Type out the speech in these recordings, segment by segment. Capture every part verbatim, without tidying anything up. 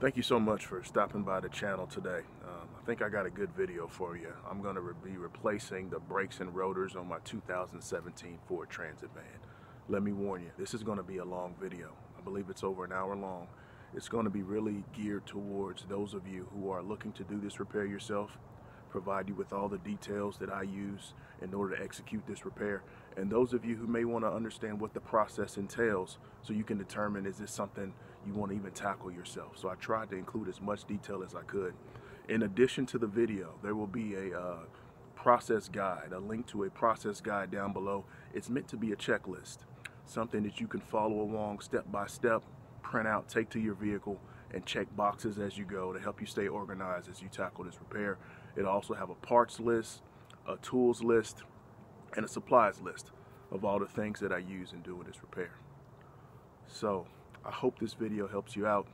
Thank you so much for stopping by the channel today. Um, I think I got a good video for you. I'm going to re be replacing the brakes and rotors on my two thousand seventeen Ford Transit van. Let me warn you, this is going to be a long video. I believe it's over an hour long. It's going to be really geared towards those of you who are looking to do this repair yourself, provide you with all the details that I use in order to execute this repair, and those of you who may want to understand what the process entails so you can determine, is this something you want to even tackle yourself? So I tried to include as much detail as I could. In addition to the video, there will be a uh, process guide, a link to a process guide down below. It's meant to be a checklist, something that you can follow along step by step, print out, take to your vehicle, and check boxes as you go to help you stay organized as you tackle this repair. It'll also have a parts list, a tools list, and a supplies list of all the things that I use in doing this repair. So I hope this video helps you out.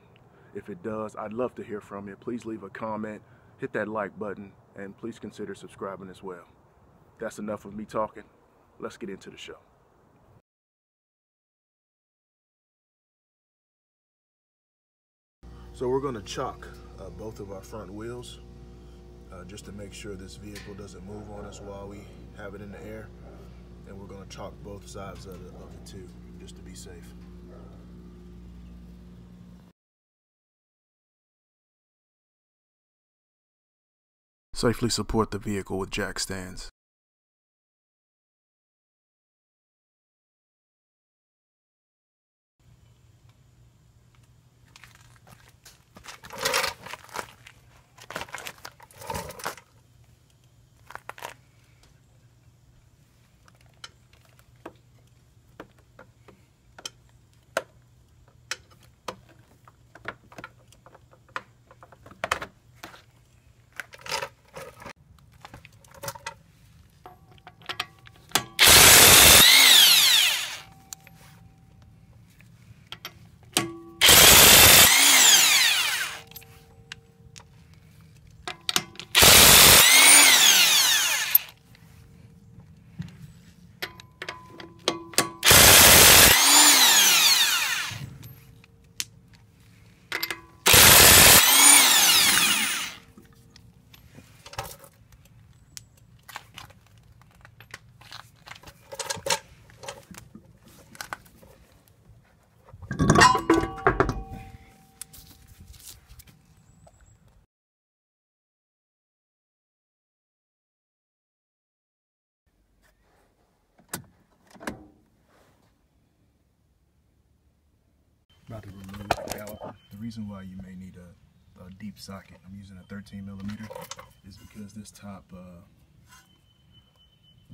If it does, I'd love to hear from you. Please leave a comment, hit that like button, and please consider subscribing as well. That's enough of me talking. Let's get into the show. So we're going to chock uh, both of our front wheels uh, just to make sure this vehicle doesn't move on us while we have it in the air. And we're going to chock both sides of the, of the two just to be safe. Safely support the vehicle with jack stands. About to remove the caliper. The reason why you may need a, a deep socket, I'm using a thirteen millimeter, is because this top uh,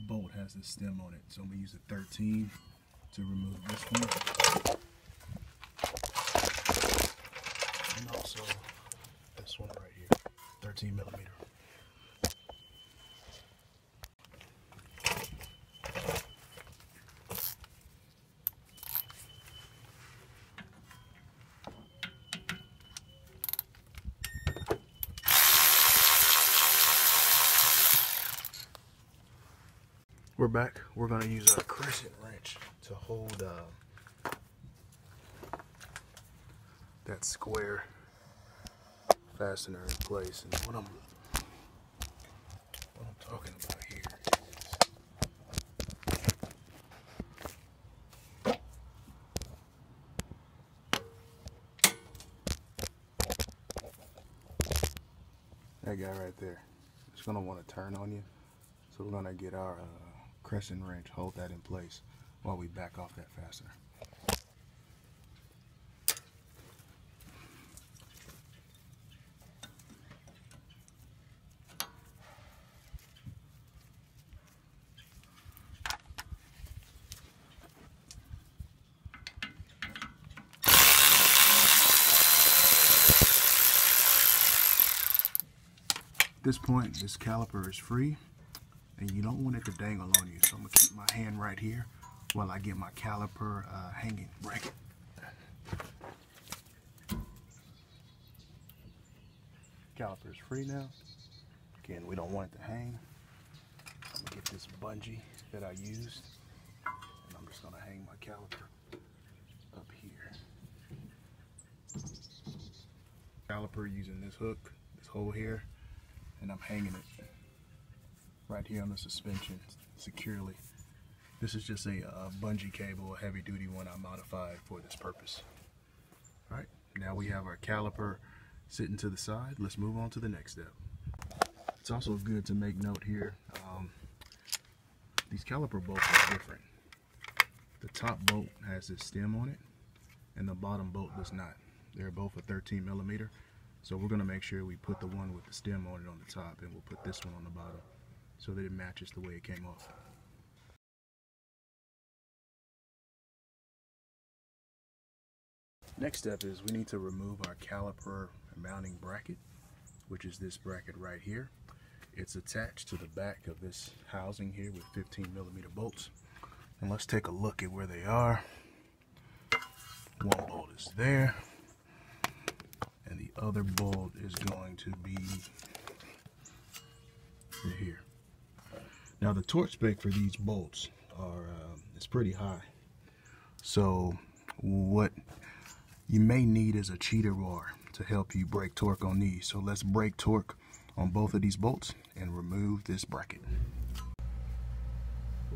bolt has this stem on it. So I'm gonna use a thirteen to remove this one. And also this one right here, thirteen millimeter. We're back. We're going to use our crescent wrench to hold uh, that square fastener in place. And what I'm, what I'm talking about here is that guy right there. It's going to want to turn on you. So we're going to get our... Uh, crescent wrench, hold that in place while we back off that fastener. At this point, this caliper is free. And you don't want it to dangle on you, so I'm going to keep my hand right here while I get my caliper uh, hanging bracket. Caliper is free now. Again, we don't want it to hang. I'm going to get this bungee that I used, and I'm just going to hang my caliper up here. caliper using this hook, this hole here, and I'm hanging it right here on the suspension securely. This is just a uh, bungee cable, a heavy duty one I modified for this purpose. All right, now we have our caliper sitting to the side. Let's move on to the next step. It's also good to make note here, um, these caliper bolts are different. The top bolt has this stem on it, and the bottom bolt does not. They're both a thirteen millimeter, so we're gonna make sure we put the one with the stem on it on the top, and we'll put this one on the bottom so that it matches the way it came off. Next step is we need to remove our caliper mounting bracket, which is this bracket right here. It's attached to the back of this housing here with fifteen millimeter bolts. And let's take a look at where they are. One bolt is there, and the other bolt is going to be here. Now the torque spec for these bolts are uh, it's pretty high. So what you may need is a cheater bar to help you break torque on these. So let's break torque on both of these bolts and remove this bracket.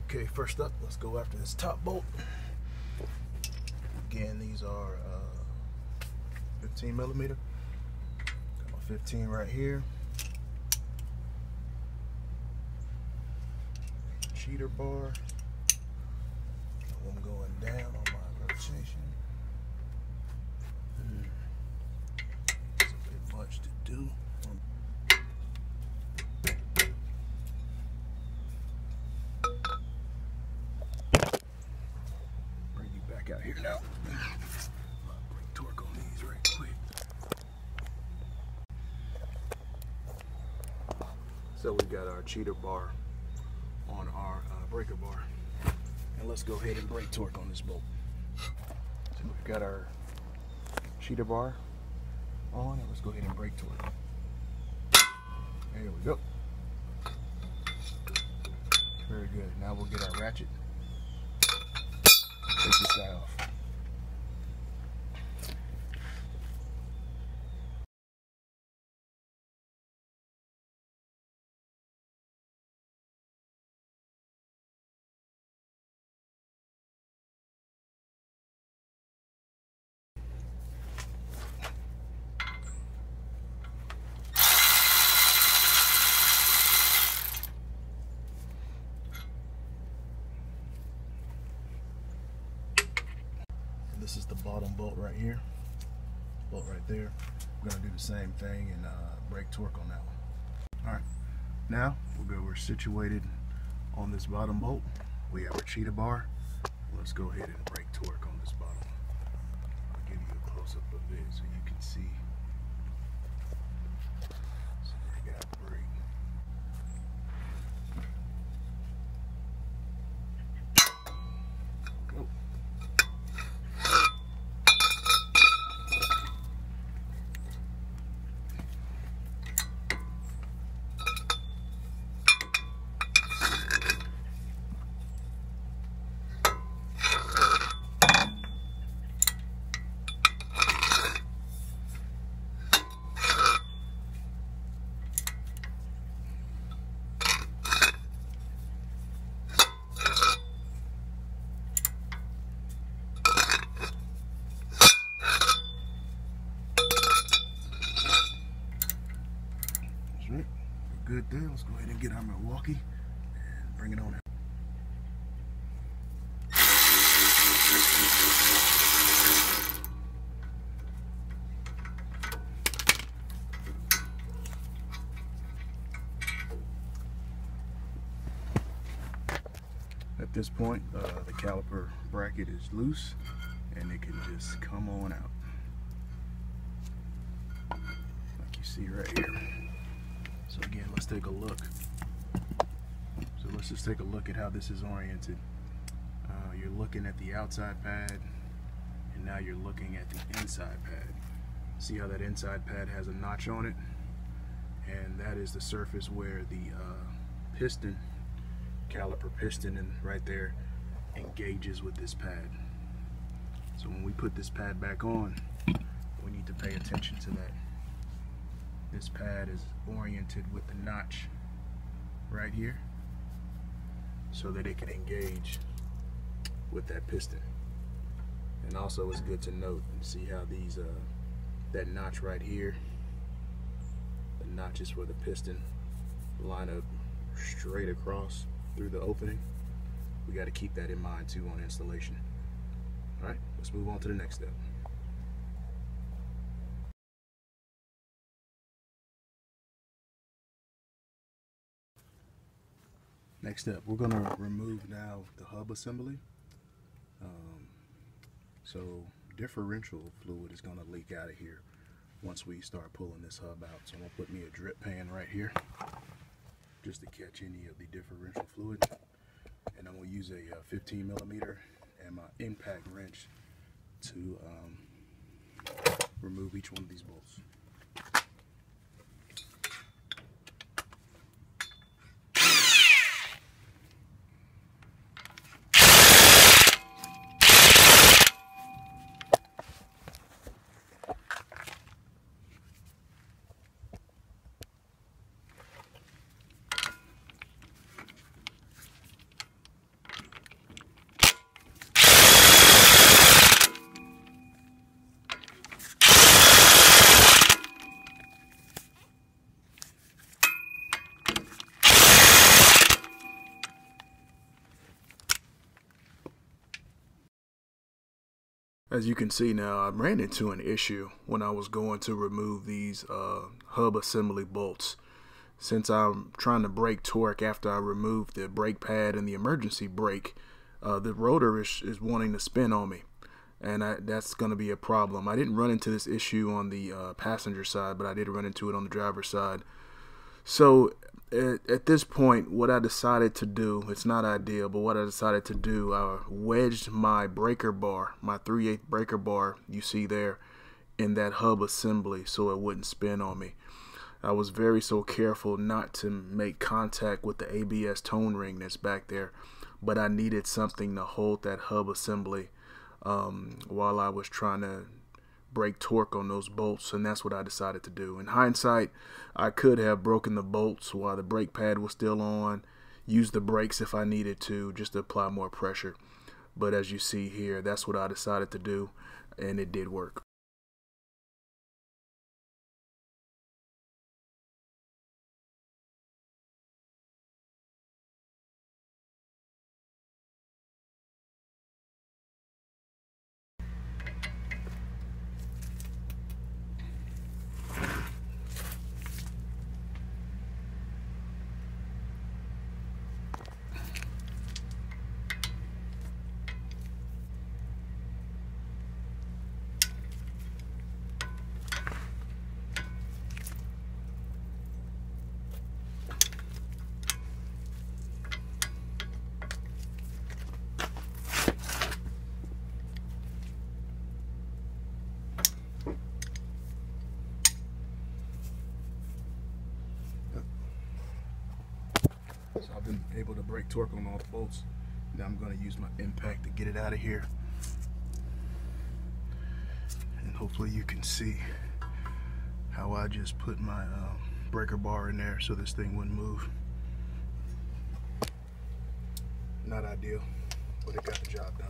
Okay, first up, let's go after this top bolt. Again, these are uh, fifteen millimeter. Got my fifteen right here. Cheater bar. I'm going down on my rotation. Much to do. Bring you back out here now. Bring torque on these right quick. So we got our cheater bar on our uh, breaker bar, and let's go ahead and break torque on this bolt. So we've got our cheater bar on, and let's go ahead and brake to it. There we go. Very good. Now we'll get our ratchet. Take this guy off. This is the bottom bolt right here, bolt right there. We're gonna do the same thing and uh, brake torque on that one. All right, now we'll go, we're situated on this bottom bolt. We have our cheetah bar. Let's go ahead and brake torque on this bottom. I'll give you a close-up of it so you can see. So we got brake. Good there. Let's go ahead and get our Milwaukee and bring it on out. At this point, uh, the caliper bracket is loose and it can just come on out, like you see right here. So again, let's take a look. So let's just take a look at how this is oriented. Uh, you're looking at the outside pad, and now you're looking at the inside pad. See how that inside pad has a notch on it? And that is the surface where the uh, piston, caliper piston and right there, engages with this pad. So when we put this pad back on, we need to pay attention to that. This pad is oriented with the notch right here so that it can engage with that piston. And also it's good to note and see how these uh, that notch right here, the notches for the piston line up straight across through the opening. We got to keep that in mind too on installation. All right, let's move on to the next step. Next up, we're going to remove now the hub assembly. Um, so differential fluid is going to leak out of here once we start pulling this hub out. So I'm going to put me a drip pan right here just to catch any of the differential fluid. And I'm going to use a fifteen millimeter and my impact wrench to um, remove each one of these bolts. As you can see now, I ran into an issue when I was going to remove these uh, hub assembly bolts. Since I'm trying to brake torque after I remove the brake pad and the emergency brake, uh, the rotor is, is wanting to spin on me. And I, that's going to be a problem. I didn't run into this issue on the uh, passenger side, but I did run into it on the driver's side. So at, at this point, what I decided to do, it's not ideal, but what I decided to do, I wedged my breaker bar, my three eighths breaker bar you see there in that hub assembly so it wouldn't spin on me. I was very so careful not to make contact with the A B S tone ring that's back there, but I needed something to hold that hub assembly um, while I was trying to brake torque on those bolts, and that's what I decided to do. In hindsight, I could have broken the bolts while the brake pad was still on, used the brakes if I needed to just to apply more pressure, but as you see here, that's what I decided to do, and it did work. So I've been able to brake torque on all the bolts. Now I'm going to use my impact to get it out of here. And hopefully you can see how I just put my um, breaker bar in there so this thing wouldn't move. Not ideal, but it got the job done.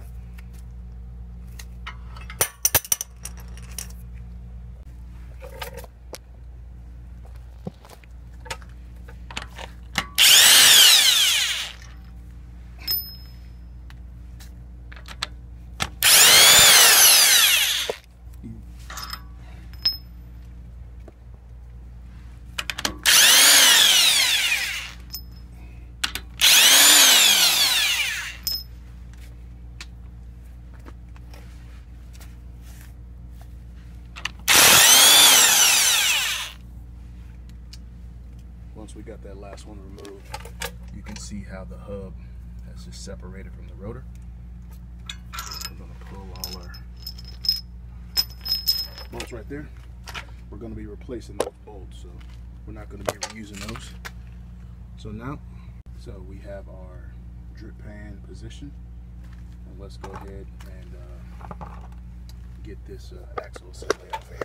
We got that last one removed. You can see how the hub has just separated from the rotor. We're going to pull all our bolts right there. We're going to be replacing those bolts, so we're not going to be reusing those. So now, so we have our drip pan position, and let's go ahead and uh, get this uh, axle assembly off here.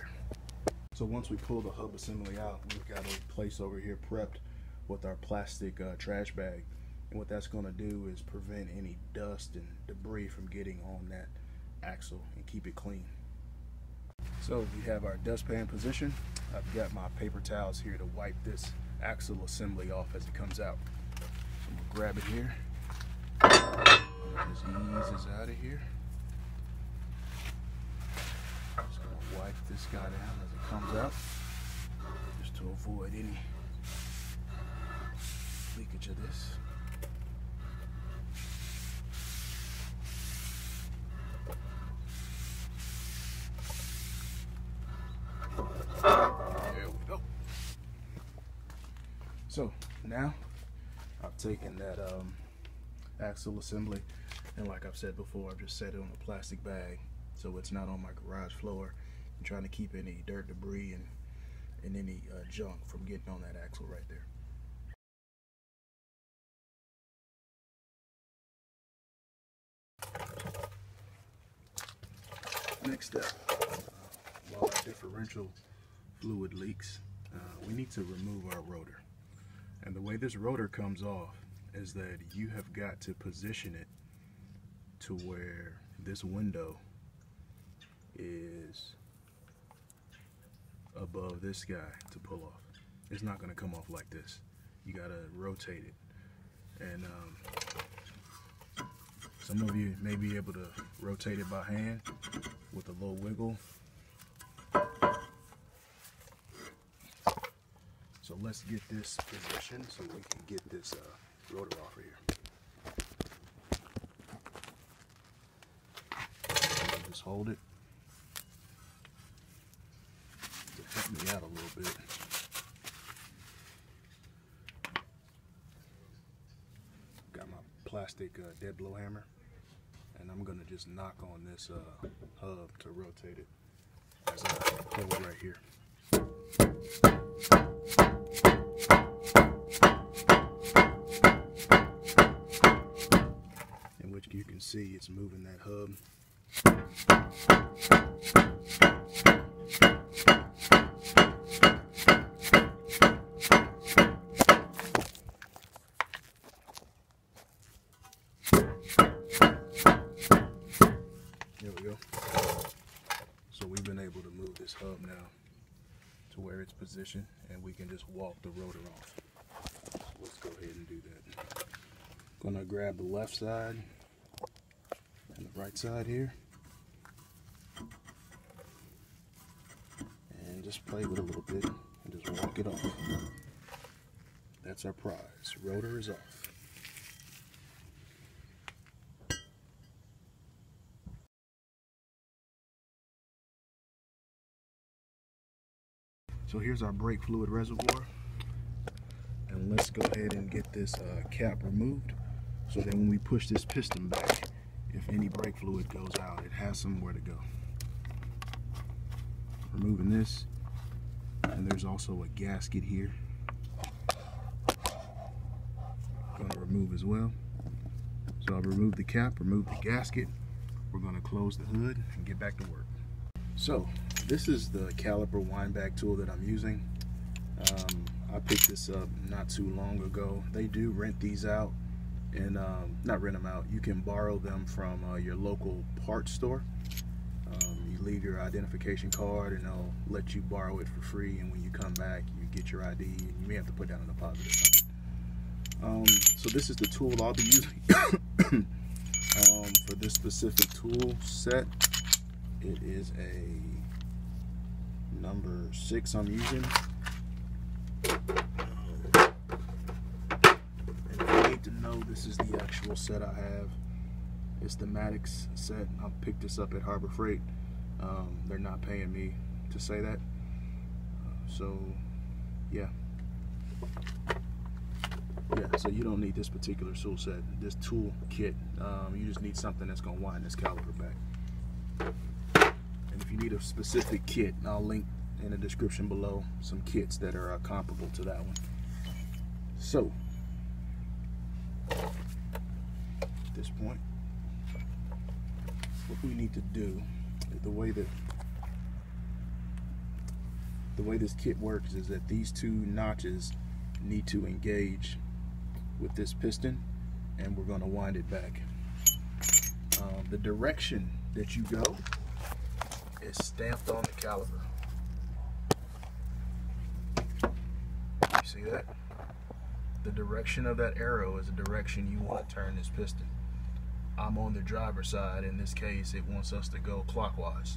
So once we pull the hub assembly out, we've got a place over here prepped with our plastic uh, trash bag. And what that's gonna do is prevent any dust and debris from getting on that axle and keep it clean. So we have our dustpan position. I've got my paper towels here to wipe this axle assembly off as it comes out. So I'm gonna grab it here. Just ease this out of here. Just gonna wipe this guy down as it comes out, just to avoid any leakage of this. So now I've taken that um, axle assembly, and like I've said before, I've just set it on a plastic bag so it's not on my garage floor. I'm trying to keep any dirt, debris, and, and any uh, junk from getting on that axle right there. Next step, while our differential fluid leaks, uh, we need to remove our rotor. And the way this rotor comes off is that you have got to position it to where this window is above this guy to pull off. It's not going to come off like this. You got to rotate it. And um, some of you may be able to rotate it by hand with a little wiggle. So let's get this positioned so we can get this uh, rotor off right here. Just hold it. Just help me out a little bit. Got my plastic uh, dead blow hammer, and I'm gonna just knock on this uh, hub to rotate it as I pull it right here. In which you can see it's moving that hub. There we go. So we've been able to move this hub now to where it's positioned, and we can just walk the rotor off. So let's go ahead and do that. I'm gonna grab the left side and the right side here, and just play with it a little bit and just walk it off. That's our prize. Rotor is off. So here's our brake fluid reservoir, and let's go ahead and get this uh, cap removed so that when we push this piston back, if any brake fluid goes out, it has somewhere to go. Removing this, and there's also a gasket here. Going to remove as well. So I've removed the cap, removed the gasket. We're going to close the hood and get back to work. So this is the caliper windback tool that I'm using. Um, I picked this up not too long ago. They do rent these out, and um, not rent them out. You can borrow them from uh, your local parts store. Um, you leave your identification card, and they'll let you borrow it for free. And when you come back, you get your I D, and you may have to put down a deposit or something. Um, so this is the tool I'll be using um, for this specific tool set. It is a number six I'm using. And if you need to know, this is the actual set I have. It's the Maddox set. I picked this up at Harbor Freight. Um, they're not paying me to say that. Uh, so, yeah. Yeah, so you don't need this particular tool set, this tool kit. Um, you just need something that's going to wind this caliper back. If you need a specific kit, I'll link in the description below some kits that are uh, comparable to that one. So, at this point, what we need to do, the way that the way this kit works is that these two notches need to engage with this piston, and we're going to wind it back. Um, the direction that you go is stamped on the caliper. You see that? The direction of that arrow is the direction you want to turn this piston. I'm on the driver's side. In this case, it wants us to go clockwise.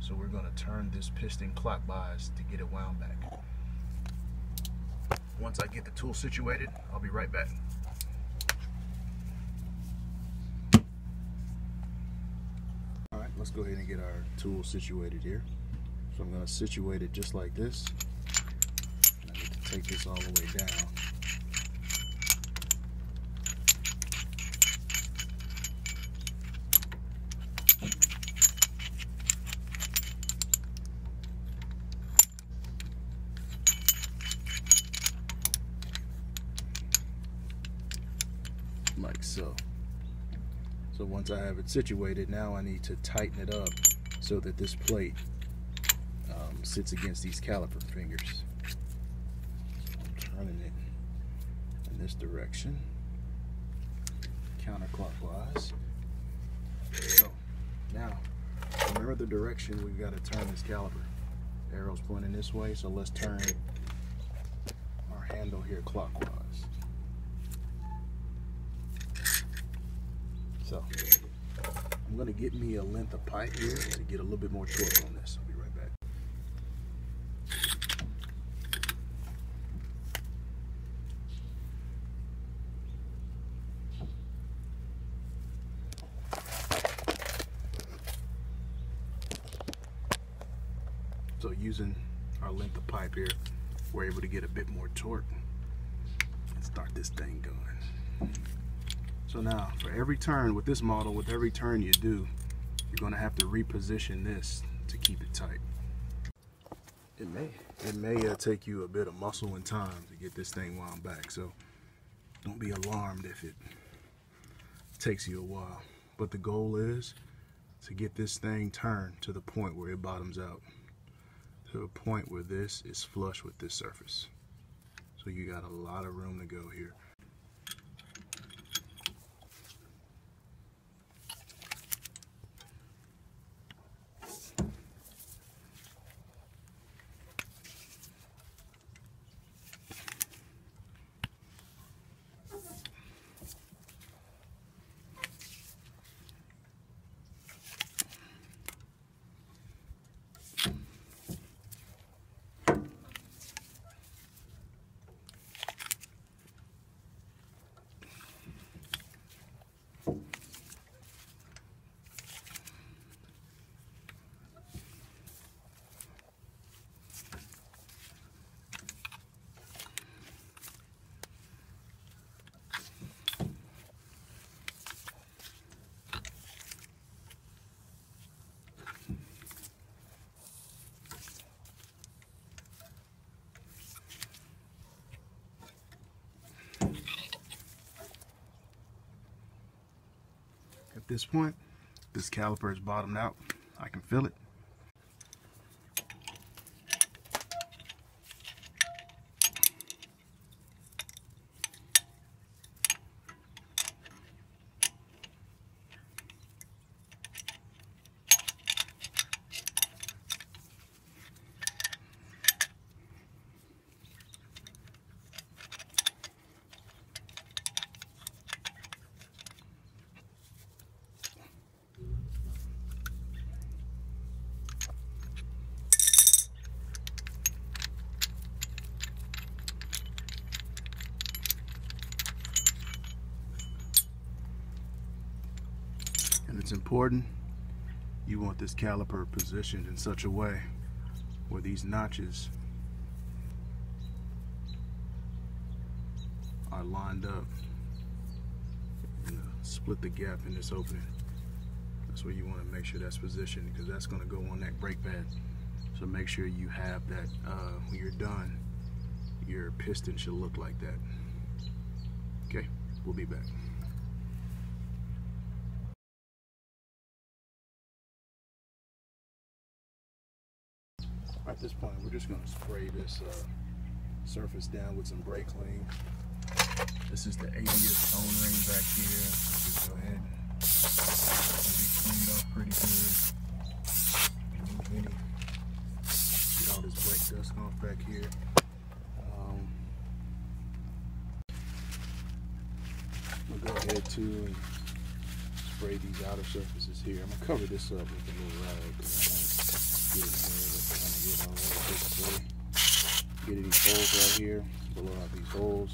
So we're going to turn this piston clockwise to get it wound back. Once I get the tool situated, I'll be right back. All right, let's go ahead and get our tool situated here. So I'm going to situate it just like this. I need to take this all the way down. Like so. So once I have it situated, now I need to tighten it up so that this plate um, sits against these caliper fingers. So I'm turning it in this direction, counterclockwise. So now, remember the direction we've got to turn this caliper. The arrow's pointing this way, so let's turn our handle here clockwise. So, I'm going to get me a length of pipe here to get a little bit more torque on this. I'll be right back. So, using our length of pipe here, we're able to get a bit more torque and start this thing going. So now, for every turn with this model, with every turn you do, you're going to have to reposition this to keep it tight. It may, it may uh, take you a bit of muscle and time to get this thing wound back, so don't be alarmed if it takes you a while. But the goal is to get this thing turned to the point where it bottoms out, to a point where this is flush with this surface. So you got a lot of room to go here. At this point, this caliper is bottomed out. I can feel it. It's important you want this caliper positioned in such a way where these notches are lined up and split the gap in this opening. That's where you want to make sure that's positioned, because that's going to go on that brake pad. So make sure you have that uh, when you're done. Your piston should look like that. Okay, we'll be back. at this point, we're just going to spray this uh, surface down with some brake clean. This is the A B S tone ring back here. Just go ahead and be cleaned off pretty good. Any, get all this brake dust off back here. Um, I'm gonna go ahead to spray these outer surfaces here. I'm gonna cover this up with a little rag because I want to get it in there, kind of get all over this way. Get any holes right here, blow out these holes.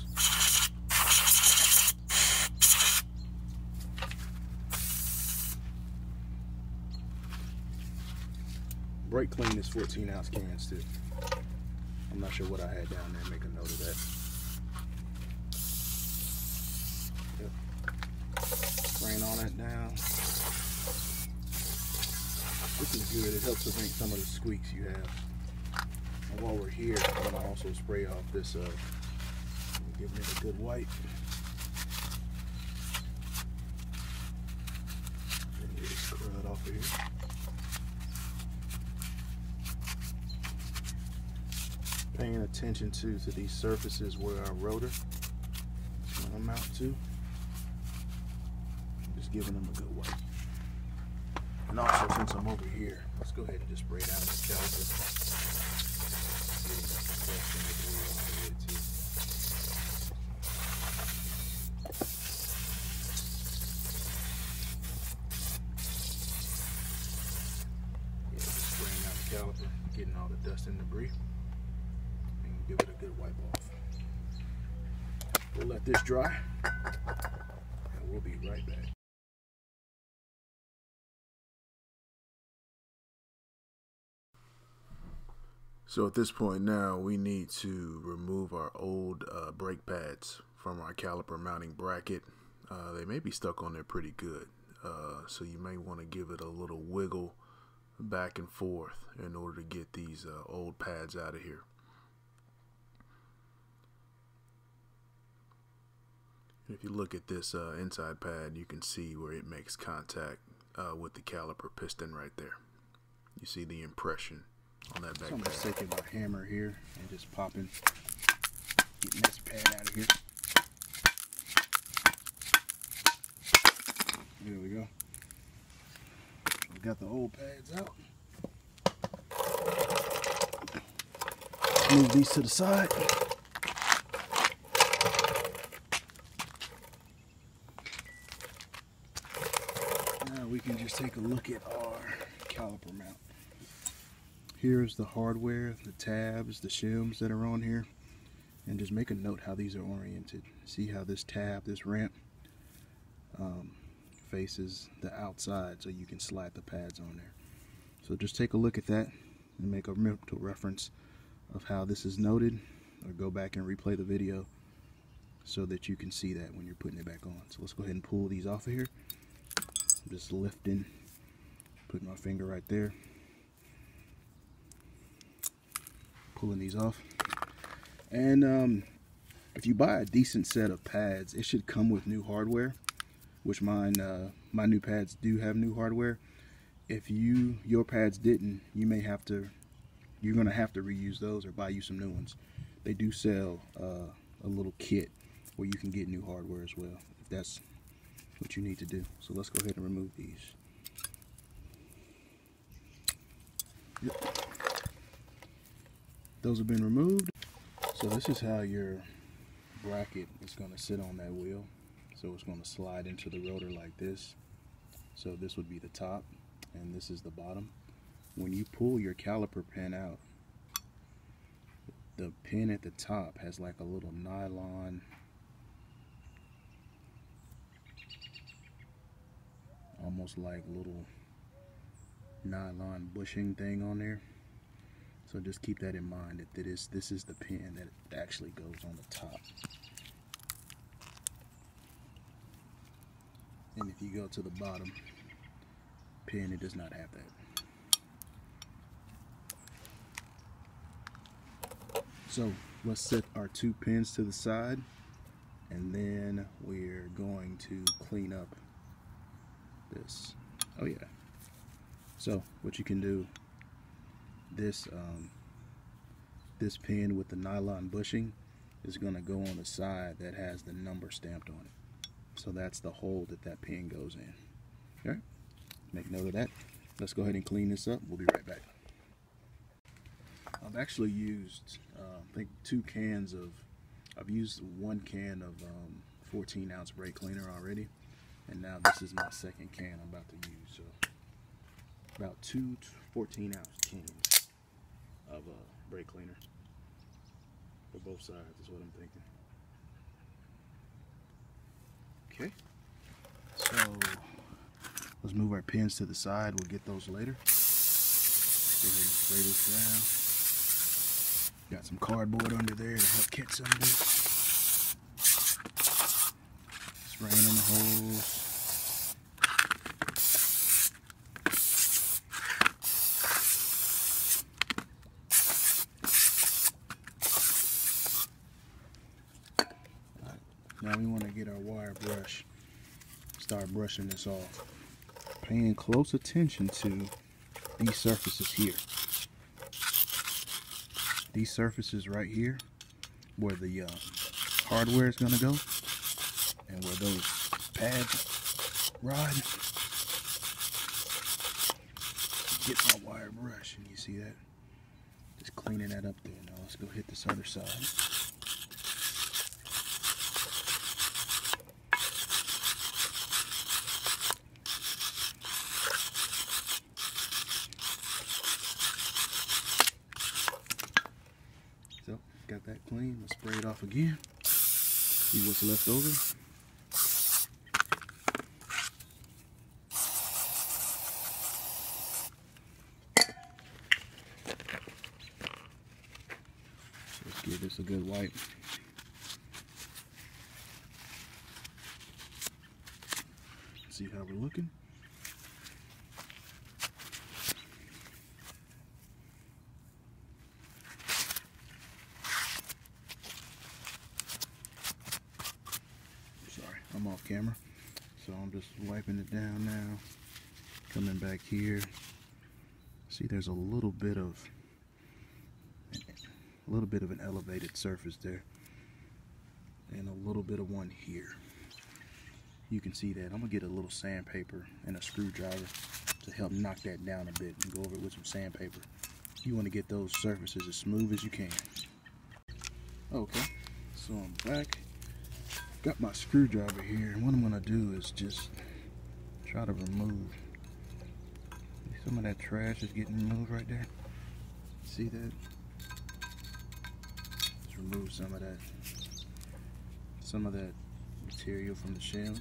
Brake clean is fourteen ounce cans too. I'm not sure what I had down there, make a note of that. Spraying all that down. This is good, it helps prevent some of the squeaks you have. And while we're here, I'm gonna also spray off this, uh, giving it a good wipe. Get this crud off of here. Paying attention to, to these surfaces where our rotor is gonna mount to. Just giving them a good wipe. And also, since I'm over here, let's go ahead and just spray down this caliper. Yeah, just spraying out the caliper, getting all the dust and debris. Give it a good wipe off. We'll let this dry and we'll be right back. So at this point now we need to remove our old uh, brake pads from our caliper mounting bracket. Uh, they may be stuck on there pretty good, uh, so you may want to give it a little wiggle back and forth in order to get these uh, old pads out of here. If you look at this uh, inside pad, you can see where it makes contact uh, with the caliper piston right there. You see the impression on that back so I'm pad. I'm taking my hammer here and just popping, getting this pad out of here. There we go. We got the old pads out. Move these to the side. We can just take a look at our caliper mount. Here's the hardware, the tabs, the shims that are on here, and just make a note how these are oriented. See how this tab, this ramp, um, faces the outside so you can slide the pads on there. So just take a look at that and make a mental reference of how this is noted, or go back and replay the video so that you can see that when you're putting it back on. So let's go ahead and pull these off of here. Just lifting, putting my finger right there, pulling these off. And um, if you buy a decent set of pads, it should come with new hardware, which mine, uh, my new pads do have new hardware. If you your pads didn't, you may have to, you're gonna have to reuse those or buy you some new ones. They do sell uh, a little kit where you can get new hardware as well, if that's what you need to do. So let's go ahead and remove these. Yep. Those have been removed. So this is how your bracket is going to sit on that wheel. So it's going to slide into the rotor like this. So this would be the top and this is the bottom. When you pull your caliper pin out, the pin at the top has like a little nylon, almost like little nylon bushing thing on there. So just keep that in mind, that it is, this is the pin that actually goes on the top. And if you go to the bottom pin, it does not have that. So let's set our two pins to the side, and then we're going to clean up this. Oh yeah, so what you can do, this um, this pin with the nylon bushing is going to go on the side that has the number stamped on it. So that's the hole that that pin goes in. All right, make note of that. Let's go ahead and clean this up. We'll be right back. I've actually used, uh, I think, two cans of, I've used one can of um, fourteen ounce brake cleaner already, and now this is my second can I'm about to use. So about two fourteen ounce cans of uh, brake cleaner for both sides is what I'm thinking. Okay, so let's move our pins to the side. We'll get those later. Go ahead and spray this down. Got some cardboard under there to help catch some of this. Spraying on the holes. All right. Now we want to get our wire brush. Start brushing this off. Paying close attention to these surfaces here. These surfaces right here, where the uh, hardware is going to go, and where those pads rod. Get my wire brush, and you see that? Just cleaning that up there. Now let's go hit this other side. Got that clean. Let's spray it off again. See what's left over. Let's give this a good wipe. See how we're looking. I'm off camera, so I'm just wiping it down now. Coming back here, see there's a little bit of a little bit of an elevated surface there, and a little bit of one here. You can see that. I'm gonna get a little sandpaper and a screwdriver to help knock that down a bit, and go over it with some sandpaper. You want to get those surfaces as smooth as you can. Okay, so I'm back. Got my screwdriver here, and what I'm gonna do is just try to remove some of that trash. Is getting removed right there. See that? Just remove some of that, some of that material from the shells.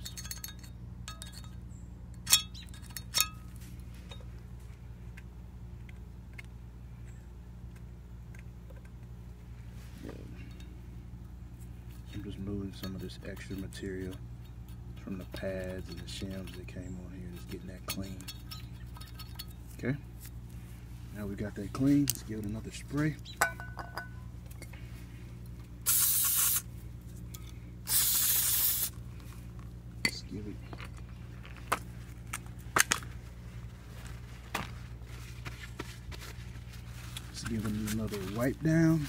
I'm just moving some of this extra material from the pads and the shims that came on here, just getting that clean. Okay, now we got that clean. Let's give it another spray. Let's give it. Let's give it another wipe down.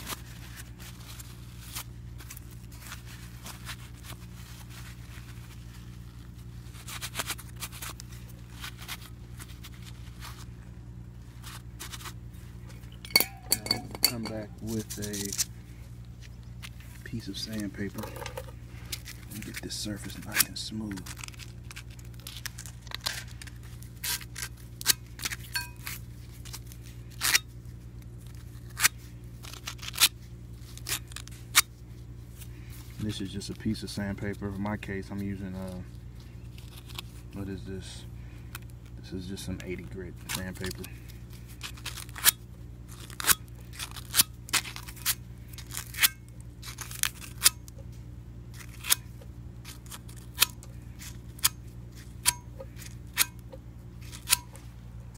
Back with a piece of sandpaper and get this surface nice and smooth. This is just a piece of sandpaper. In my case, I'm using uh, what is this? This is just some eighty grit sandpaper.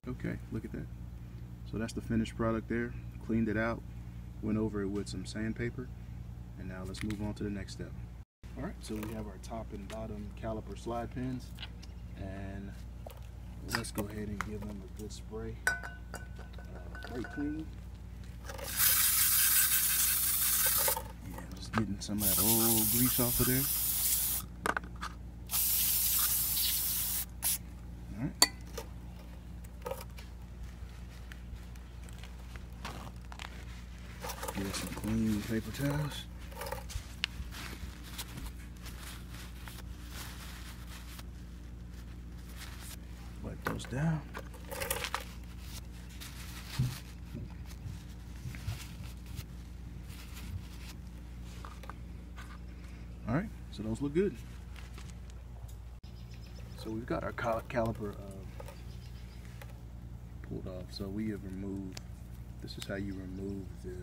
Okay, look at that. So that's the finished product there. Cleaned it out, went over it with some sandpaper, and now let's move on to the next step. All right, so we have our top and bottom caliper slide pins, and let's go ahead and give them a good spray. Uh, brake clean. getting some of that old grease off of there. All right. Get us some clean paper towels. Wipe those down. All right, so those look good. So we've got our cal caliper uh, pulled off. So we have removed. This is how you remove the.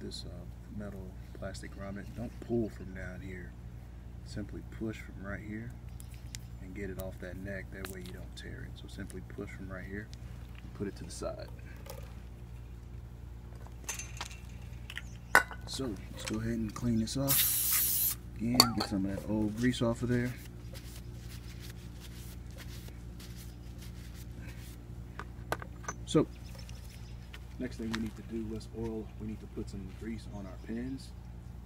This uh, metal plastic grommet. Don't pull from down here, simply push from right here and get it off that neck, that way you don't tear it. So simply push from right here and put it to the side. So let's go ahead and clean this off again, get some of that old grease off of there. So next thing we need to do, let's oil, we need to put some grease on our pins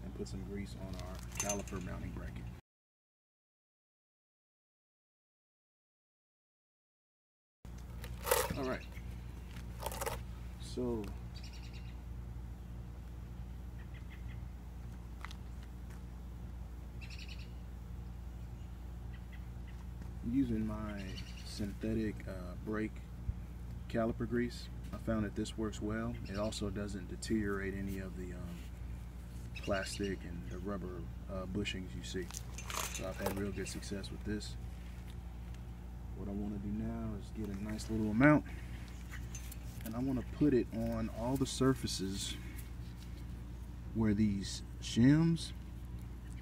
and put some grease on our caliper mounting bracket. All right, so I'm using my synthetic uh, brake caliper grease. I found that this works well. It also doesn't deteriorate any of the um, plastic and the rubber uh, bushings you see. So I've had real good success with this. What I want to do now is get a nice little amount, and I want to put it on all the surfaces where these shims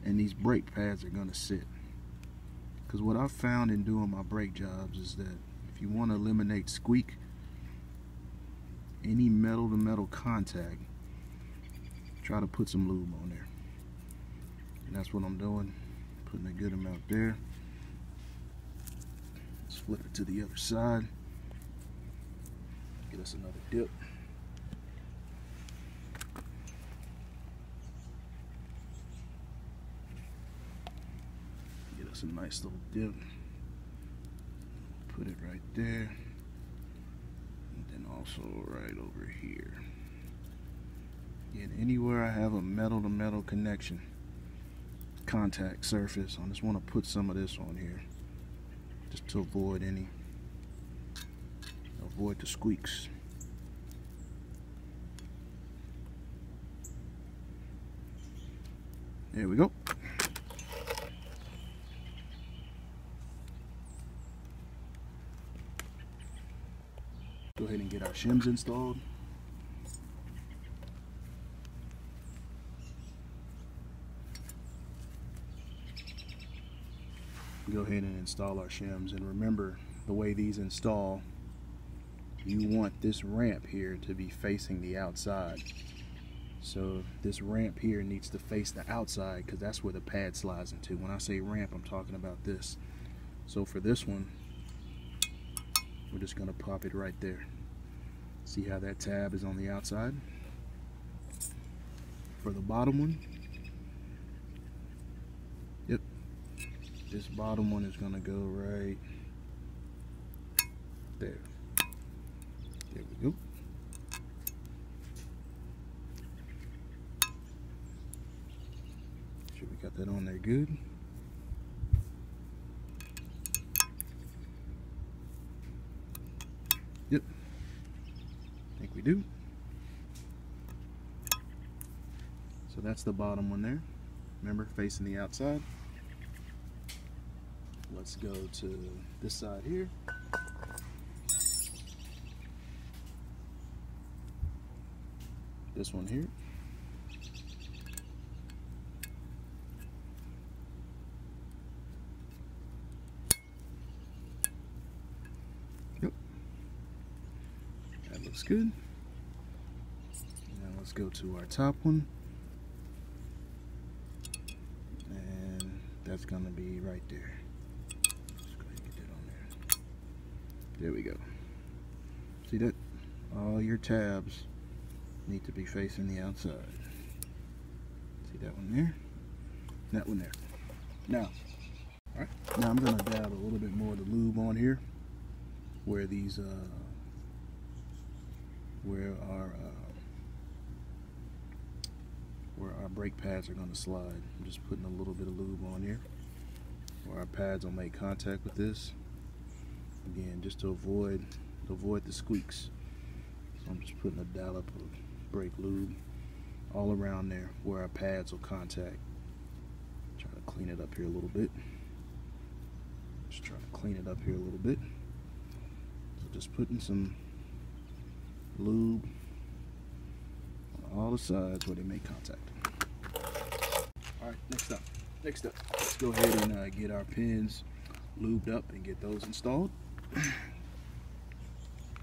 and these brake pads are going to sit. Because what I've found in doing my brake jobs is that if you want to eliminate squeak, any metal to metal contact, try to put some lube on there, and that's what I'm doing, putting a good amount there. Let's flip it to the other side, get us another dip. Get us a nice little dip, put it right there. And also right over here. And anywhere I have a metal to metal connection, contact surface, I just want to put some of this on here just to avoid any, avoid the squeaks. There we go. Go ahead and get our shims installed. Go ahead and install our shims, and remember the way these install, you want this ramp here to be facing the outside. So this ramp here needs to face the outside because that's where the pad slides into. When I say ramp, I'm talking about this. So for this one, we're just going to pop it right there. See how that tab is on the outside? For the bottom one, yep, this bottom one is going to go right there. There we go. Sure we got that on there good. Yep, I think we do. So that's the bottom one there. Remember, facing the outside. Let's go to this side here. This one here. Looks good. Now let's go to our top one, and that's going to be right there. Just go ahead and get that on there. There we go. See that? All your tabs need to be facing the outside. See that one there? That one there. Now, all right, now I'm going to dab a little bit more of the lube on here where these, uh, where our, uh, where our brake pads are going to slide. I'm just putting a little bit of lube on here where our pads will make contact with this. Again, just to avoid, to avoid the squeaks. So I'm just putting a dollop of brake lube all around there where our pads will contact. Try to clean it up here a little bit. Just try to clean it up here a little bit. So just putting some lube on all the sides where they make contact. All right, next up, next up, let's go ahead and uh, get our pins lubed up and get those installed.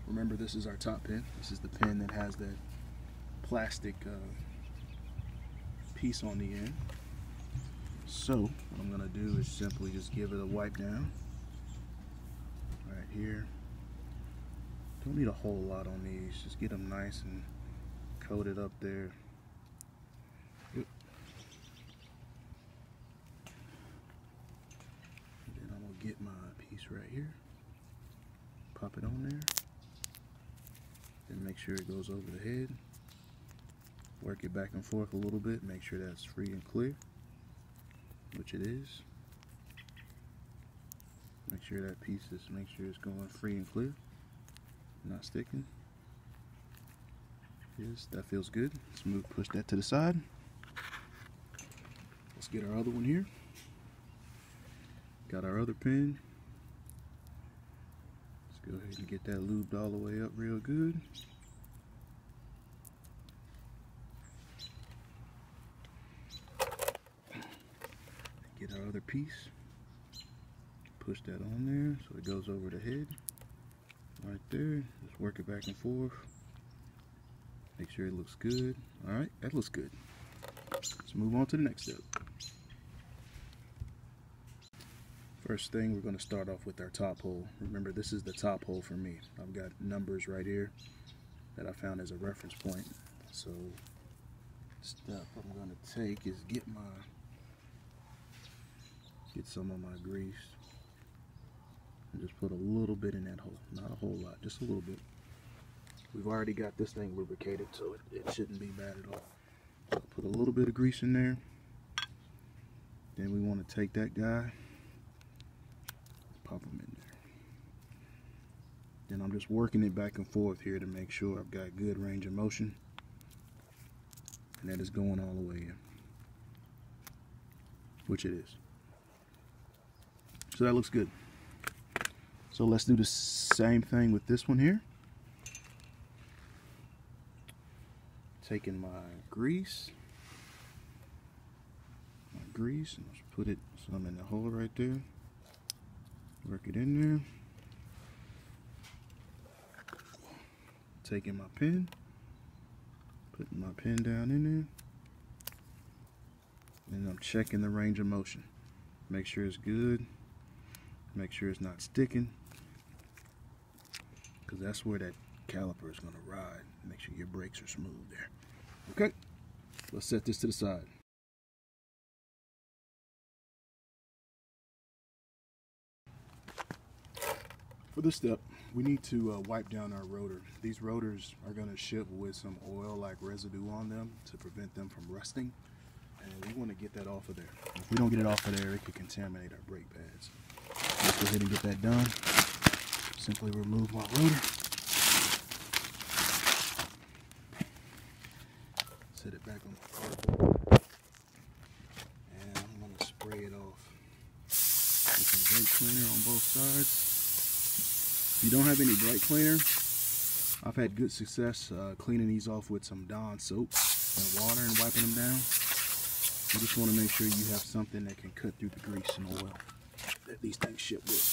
Remember, this is our top pin. This is the pin that has that plastic uh, piece on the end. So what I'm going to do is simply just give it a wipe down right here. Don't need a whole lot on these. Just get them nice and coated up there. Yep. And then I'm going to get my piece right here. Pop it on there. Then make sure it goes over the head. Work it back and forth a little bit. Make sure that's free and clear, which it is. Make sure that piece is, make sure it's going free and clear, not sticking. Yes, that feels good. Let's move, push that to the side. Let's get our other one here. Got our other pin. Let's go ahead and get that lubed all the way up real good. Get our other piece, push that on there so it goes over the head right there. Just work it back and forth, make sure it looks good. All right, that looks good. Let's move on to the next step. First thing, we're going to start off with our top hole. Remember, this is the top hole for me. I've got numbers right here that I found as a reference point. So step I'm going to take is get my Get some of my grease and just put a little bit in that hole. Not a whole lot, just a little bit. We've already got this thing lubricated, so it, it shouldn't be bad at all. So put a little bit of grease in there. Then we want to take that guy, pop him in there. Then I'm just working it back and forth here to make sure I've got good range of motion and that it's going all the way in, which it is. So that looks good. So let's do the same thing with this one here. Taking my grease, my grease, and just put it some in the hole right there. Work it in there. Taking my pin, putting my pin down in there, and I'm checking the range of motion. Make sure it's good. Make sure it's not sticking, because that's where that caliper is going to ride. Make sure your brakes are smooth there. Okay, let's set this to the side. For this step, we need to uh, wipe down our rotor. These rotors are going to ship with some oil-like residue on them to prevent them from rusting, and we want to get that off of there. If we don't get it off of there, it could contaminate our brake pads. Let's go ahead and get that done. Simply remove my rotor. Set it back on the car. And I'm going to spray it off with some brake cleaner on both sides. If you don't have any brake cleaner, I've had good success uh, cleaning these off with some Dawn soap and water and wiping them down. You just want to make sure you have something that can cut through the grease and oil that these things ship with.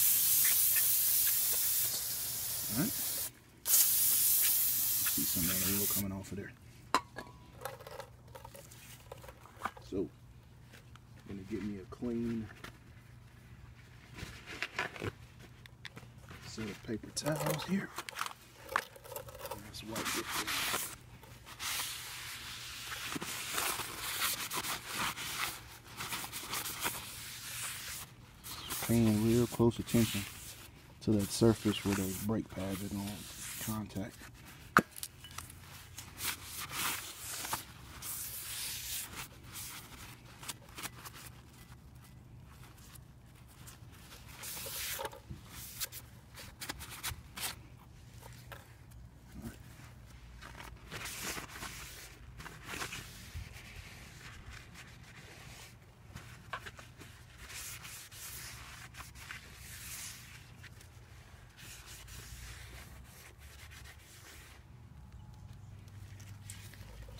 Alright. See some of that oil coming off of there. So, I'm going to get me a clean set of paper towels here. And let's wipe this down. paying real close attention to that surface where those brake pads are going to contact.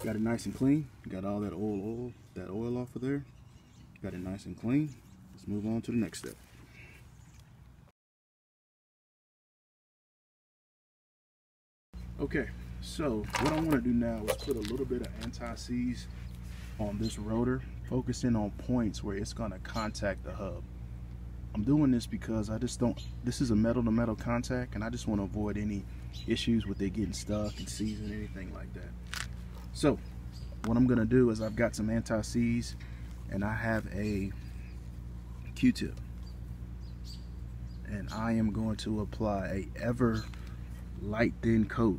Got it nice and clean. Got all that oil, oil, that oil off of there. Got it nice and clean. Let's move on to the next step. Okay, so what I want to do now is put a little bit of anti-seize on this rotor, focusing on points where it's going to contact the hub. I'm doing this because I just don't, this is a metal-to-metal contact, and I just want to avoid any issues with it getting stuck and seizing, anything like that. So what I'm gonna do is I've got some anti-seize and I have a Q-tip, and I am going to apply a ever light thin coat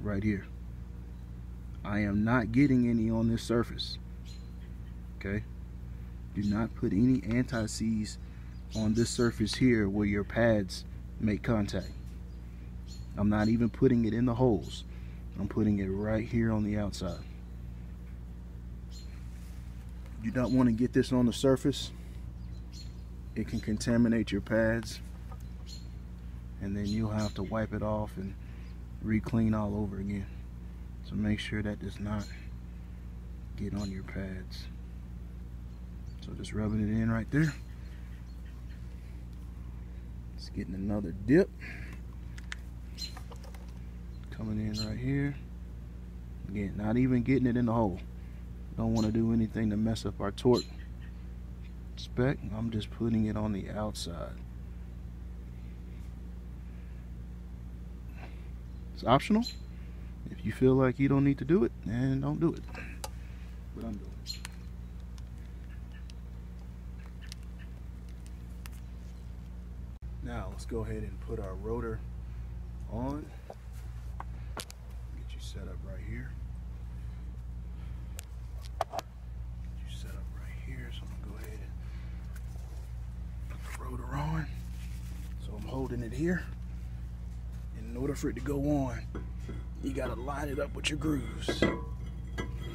right here. I am not getting any on this surface, okay? Do not put any anti-seize on this surface here where your pads make contact. I'm not even putting it in the holes. I'm putting it right here on the outside. You don't want to get this on the surface. It can contaminate your pads, and then you'll have to wipe it off and re-clean all over again. So make sure that does not get on your pads. So just rubbing it in right there. It's getting another dip. Coming in right here. Again, not even getting it in the hole. Don't want to do anything to mess up our torque spec. I'm just putting it on the outside. It's optional. If you feel like you don't need to do it, then don't do it. But I'm doing it. Now, let's go ahead and put our rotor on. Set up right here. You set up right here, so I'm gonna go ahead and put the rotor on. So I'm holding it here. In order for it to go on, you gotta line it up with your grooves,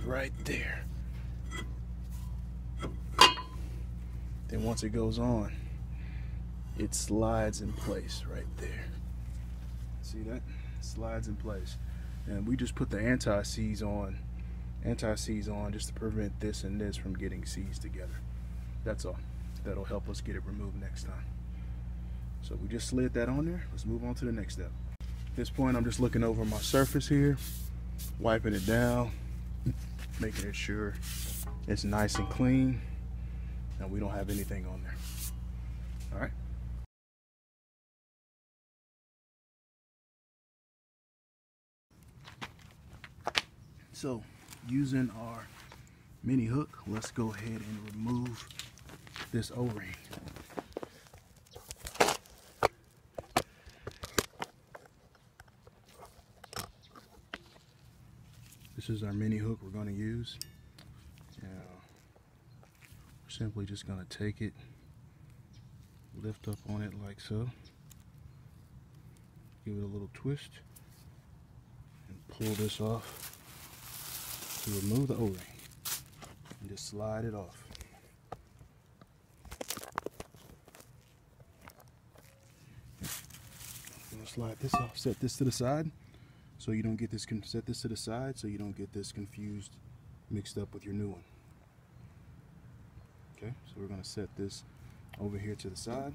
right there. Then once it goes on, it slides in place right there. See that? It slides in place. And we just put the anti-seize on, anti-seize on just to prevent this and this from getting seized together. That's all. That'll help us get it removed next time. So we just slid that on there. Let's move on to the next step. At this point, I'm just looking over my surface here, wiping it down, making it sure it's nice and clean, and we don't have anything on there. All right. So, using our mini hook, let's go ahead and remove this O-ring. This is our mini hook we're going to use. Now, we're simply just going to take it, lift up on it like so, give it a little twist, and pull this off. To remove the O-ring and just slide it off. I'm gonna slide this off, set this to the side so you don't get this, set this to the side so you don't get this confused, mixed up with your new one. Okay, so we're gonna set this over here to the side.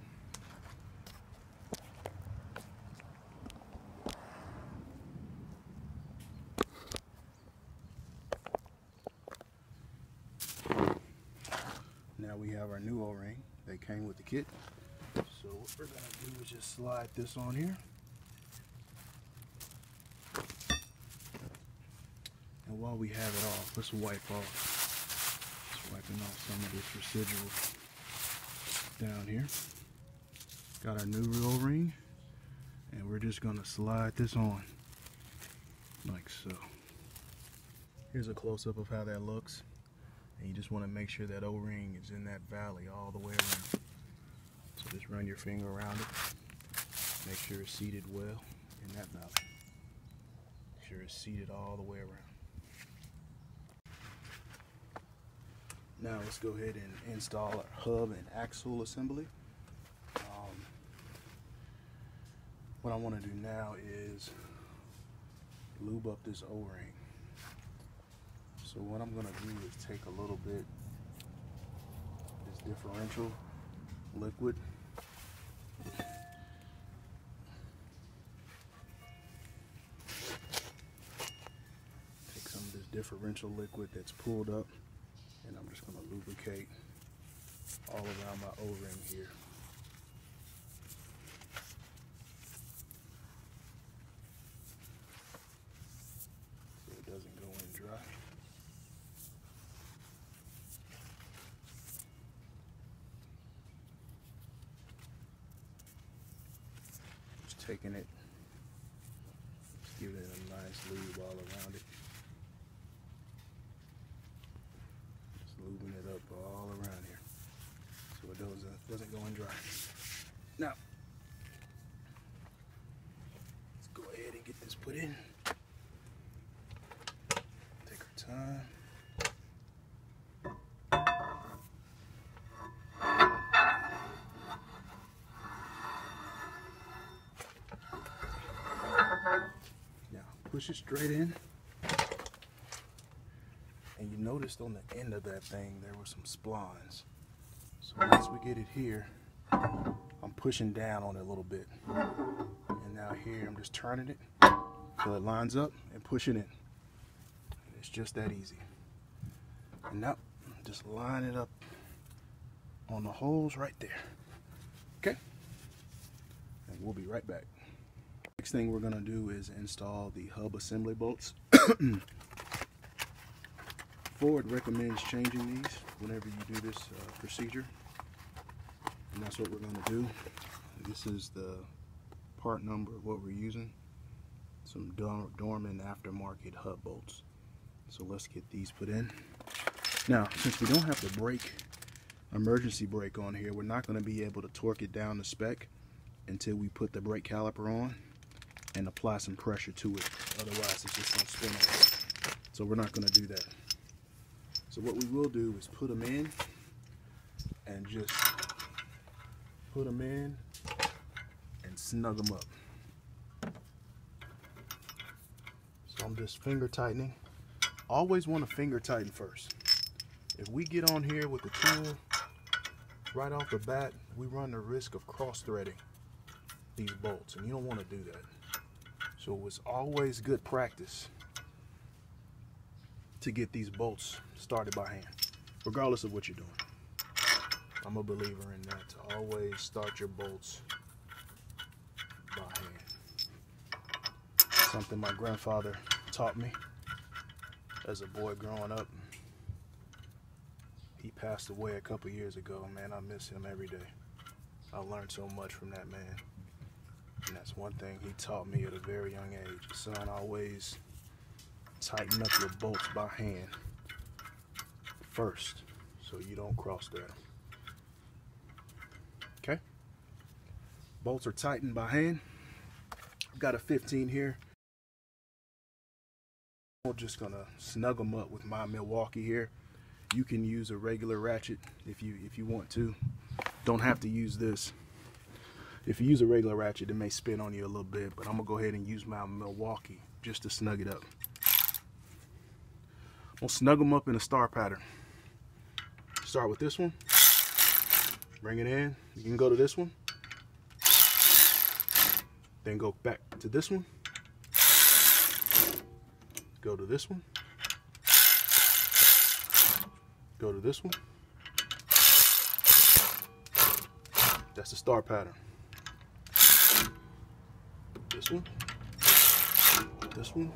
We have our new O-ring. They came with the kit. So what we're gonna do is just slide this on here. And while we have it off, let's wipe off. Just wiping off some of this residual down here. Got our new roll ring, and we're just gonna slide this on like so. Here's a close-up of how that looks, and you just want to make sure that O-ring is in that valley all the way around. So just run your finger around it, make sure it's seated well in that valley. Make sure it's seated all the way around. Now let's go ahead and install our hub and axle assembly. What I want to do now is lube up this O-ring. So what I'm going to do is take a little bit of this differential liquid, take some of this differential liquid that's pulled up, and I'm just going to lubricate all around my O-ring here. Doesn't go in dry. Just taking it, just giving it a nice lube all around it. Just lubing it up all around here so it doesn't, doesn't go in dry. Now, let's go ahead and get this put in. Time. Now push it straight in, and you noticed on the end of that thing there were some splines. So once we get it here, I'm pushing down on it a little bit, and now here I'm just turning it till it lines up and push it in. It's just that easy. And now, just line it up on the holes right there. Okay? And we'll be right back. Next thing we're gonna do is install the hub assembly bolts. Ford recommends changing these whenever you do this uh, procedure. And that's what we're gonna do. This is the part number of what we're using. Some Dorman aftermarket hub bolts. So let's get these put in. Now, since we don't have the brake, emergency brake on here, we're not going to be able to torque it down to spec until we put the brake caliper on and apply some pressure to it. Otherwise, it's just going to spin on. So we're not going to do that. So what we will do is put them in and just put them in and snug them up. So I'm just finger tightening. Always want to finger tighten first. If we get on here with the tool right off the bat, we run the risk of cross-threading these bolts, and you don't want to do that. So it's always good practice to get these bolts started by hand, regardless of what you're doing. I'm a believer in that, to always start your bolts by hand. Something my grandfather taught me. As a boy growing up, he passed away a couple years ago. Man, I miss him every day. I learned so much from that man. And that's one thing he taught me at a very young age. Son, always tighten up your bolts by hand first so you don't cross-thread them. Okay? Bolts are tightened by hand. I've got a fifteen here. We're just gonna snug them up with my Milwaukee here. You can use a regular ratchet if you if you want to. Don't have to use this. If you use a regular ratchet, it may spin on you a little bit, but I'm gonna go ahead and use my Milwaukee just to snug it up. We'll snug them up in a star pattern. Start with this one. Bring it in. You can go to this one. Then go back to this one. Go to this one, go to this one. That's the star pattern. This one, this one,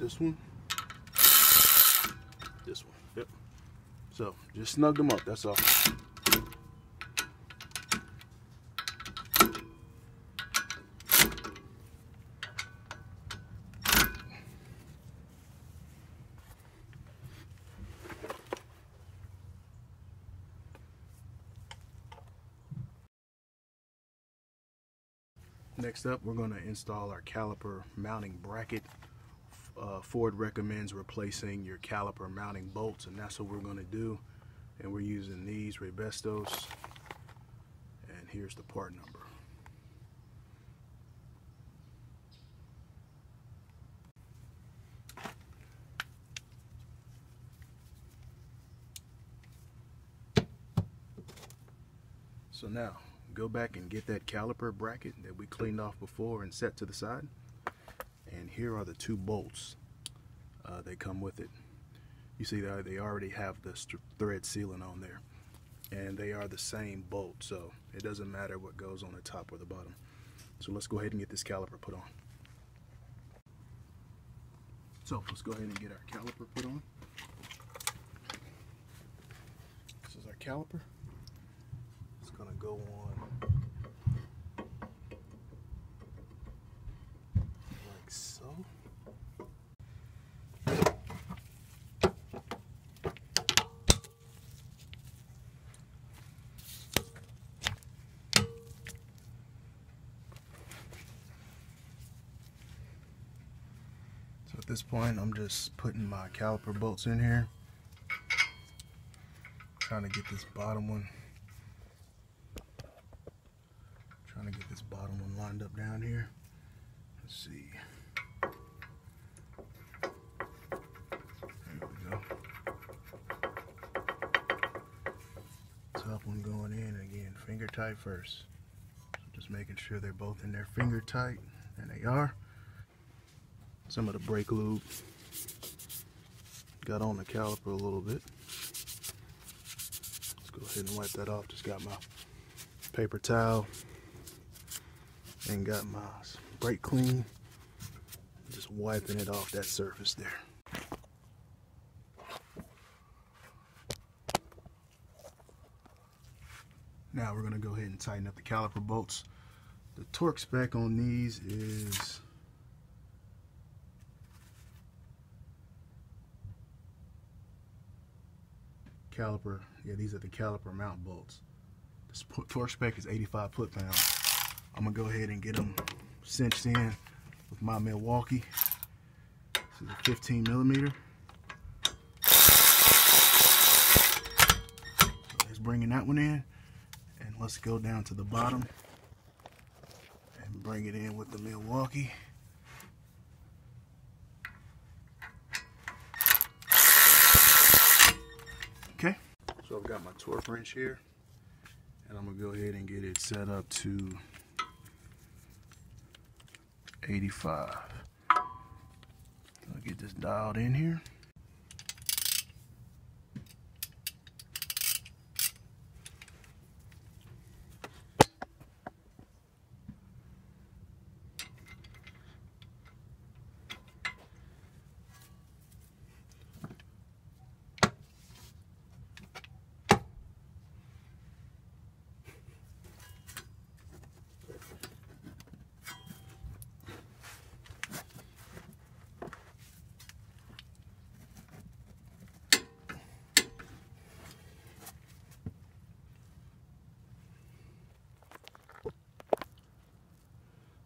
this one, this one. Yep. So just snug them up, that's all. Next up, we're going to install our caliper mounting bracket. Uh, Ford recommends replacing your caliper mounting bolts, and that's what we're going to do. And we're using these Raybestos, and here's the part number. So now, go back and get that caliper bracket that we cleaned off before and set to the side. And here are the two bolts uh, that come with it. You see that they already have the thread sealant on there. And they are the same bolt, so it doesn't matter what goes on the top or the bottom. So let's go ahead and get this caliper put on. So let's go ahead and get our caliper put on. This is our caliper. Gonna go on like so. So at this point, I'm just putting my caliper bolts in here, trying to get this bottom one. Trying to get this bottom one lined up down here. Let's see. There we go. Top one going in again, finger tight first. So just making sure they're both in there finger tight, and they are. Some of the brake lube got on the caliper a little bit. Let's go ahead and wipe that off. Just got my paper towel and got my brake clean, just wiping it off that surface there. Now we're going to go ahead and tighten up the caliper bolts. The torque spec on these is caliper, yeah, these are the caliper mount bolts. This torque spec is eighty-five foot-pounds. I'm gonna go ahead and get them cinched in with my Milwaukee. This is a fifteen millimeter. So let's bring that one in, and let's go down to the bottom and bring it in with the Milwaukee. Okay, so I've got my torque wrench here, and I'm gonna go ahead and get it set up to eighty-five. I'll get this dialed in here.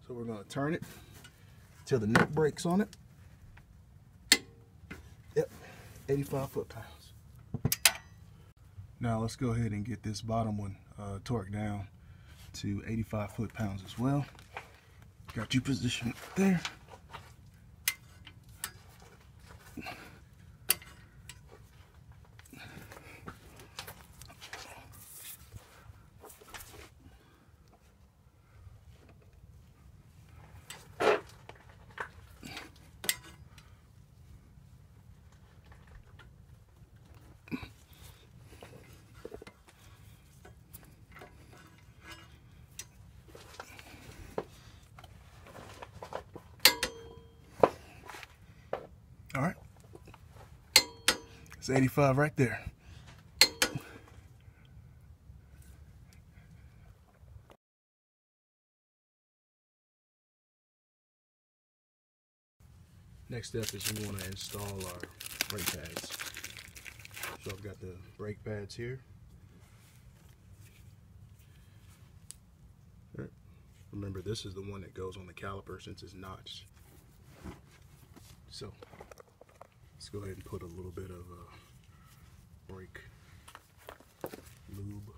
So we're going to turn it till the nut breaks on it. Yep, eighty-five foot-pounds. Now let's go ahead and get this bottom one uh, torqued down to eighty-five foot-pounds as well. Got you positioned up there. All right, it's eighty-five right there. Next step is you want to install our brake pads. So I've got the brake pads here. Remember, this is the one that goes on the caliper since it's notched. So let's go ahead and put a little bit of uh, brake lube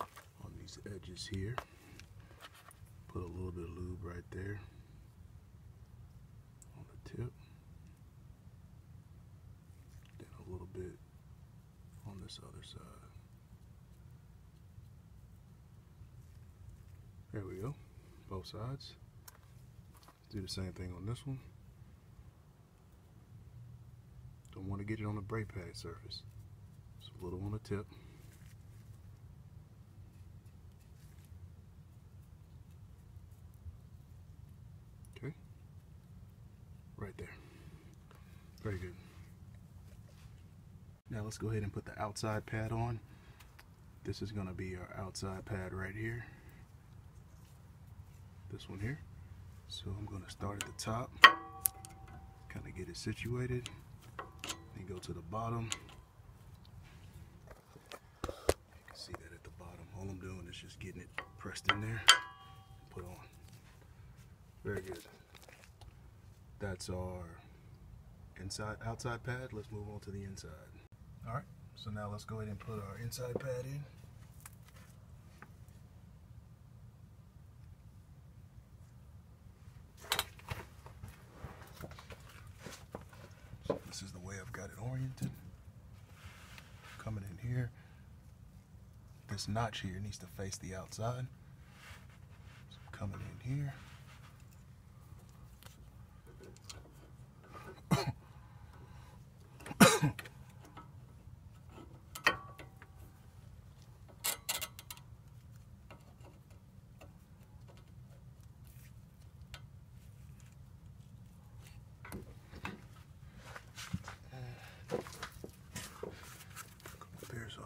on these edges here. Put a little bit of lube right there on the tip. Then a little bit on this other side. There we go, both sides. Do the same thing on this one. Don't want to get it on the brake pad surface. Just a little on the tip. Okay, right there. Very good. Now let's go ahead and put the outside pad on. This is going to be our outside pad right here. This one here. So I'm going to start at the top, kind of get it situated, then go to the bottom. You can see that at the bottom. All I'm doing is just getting it pressed in there and put on. Very good. That's our inside outside pad. Let's move on to the inside. Alright, so now let's go ahead and put our inside pad in. This is the way I've got it oriented. Coming in here, this notch here needs to face the outside. So coming in here.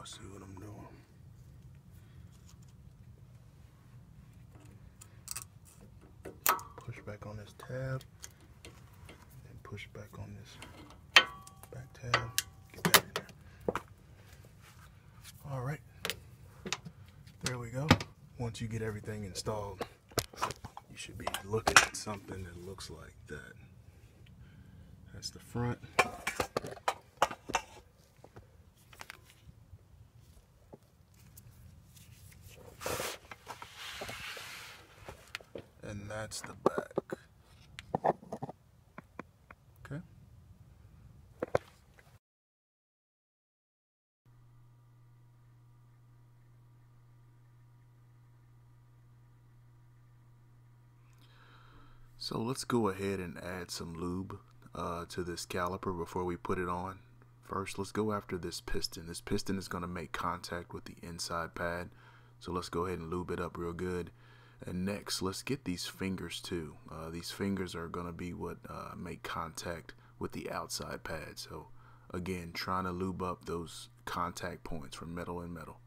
See what I'm doing. Push back on this tab, and push back on this back tab. Get that in there. All right, there we go. Once you get everything installed, you should be looking at something that looks like that. That's the front. And that's the back. Okay. So let's go ahead and add some lube uh, to this caliper before we put it on. First, let's go after this piston. This piston is going to make contact with the inside pad. So let's go ahead and lube it up real good. And next, let's get these fingers too. Uh, these fingers are going to be what uh, make contact with the outside pad. So again, trying to lube up those contact points from metal and metal.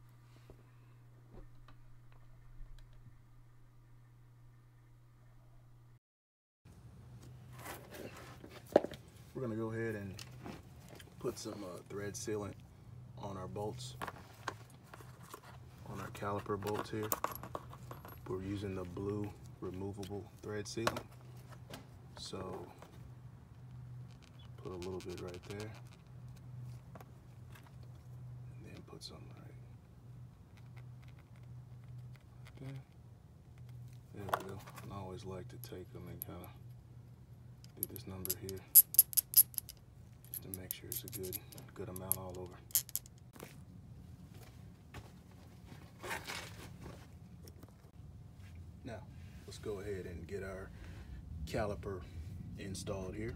We're going to go ahead and put some uh, thread sealant on our bolts, on our caliper bolts here. We're using the blue removable thread sealant. So just put a little bit right there. And then put some right there. There we go. And I always like to take them and kind of do this number here just to make sure it's a good good amount all over. Let's go ahead and get our caliper installed here.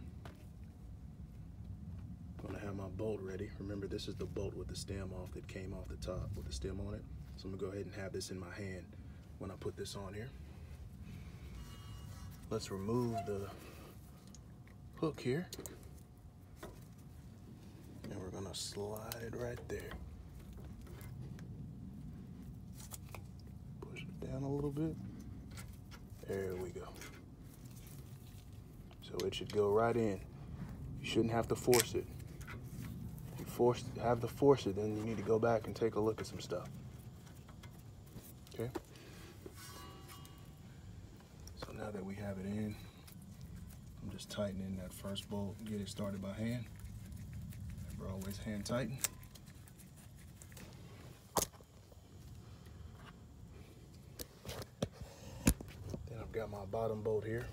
I'm gonna have my bolt ready. Remember, this is the bolt with the stem off that came off the top with the stem on it. So I'm gonna go ahead and have this in my hand when I put this on here. Let's remove the hook here. And we're gonna slide it right there. Push it down a little bit. There we go. So it should go right in. You shouldn't have to force it. If you force, have to force it, then you need to go back and take a look at some stuff. Okay? now that we have it in, I'm just tightening that first bolt, get it started by hand. Remember, always hand tighten. Then I've got my bottom bolt here.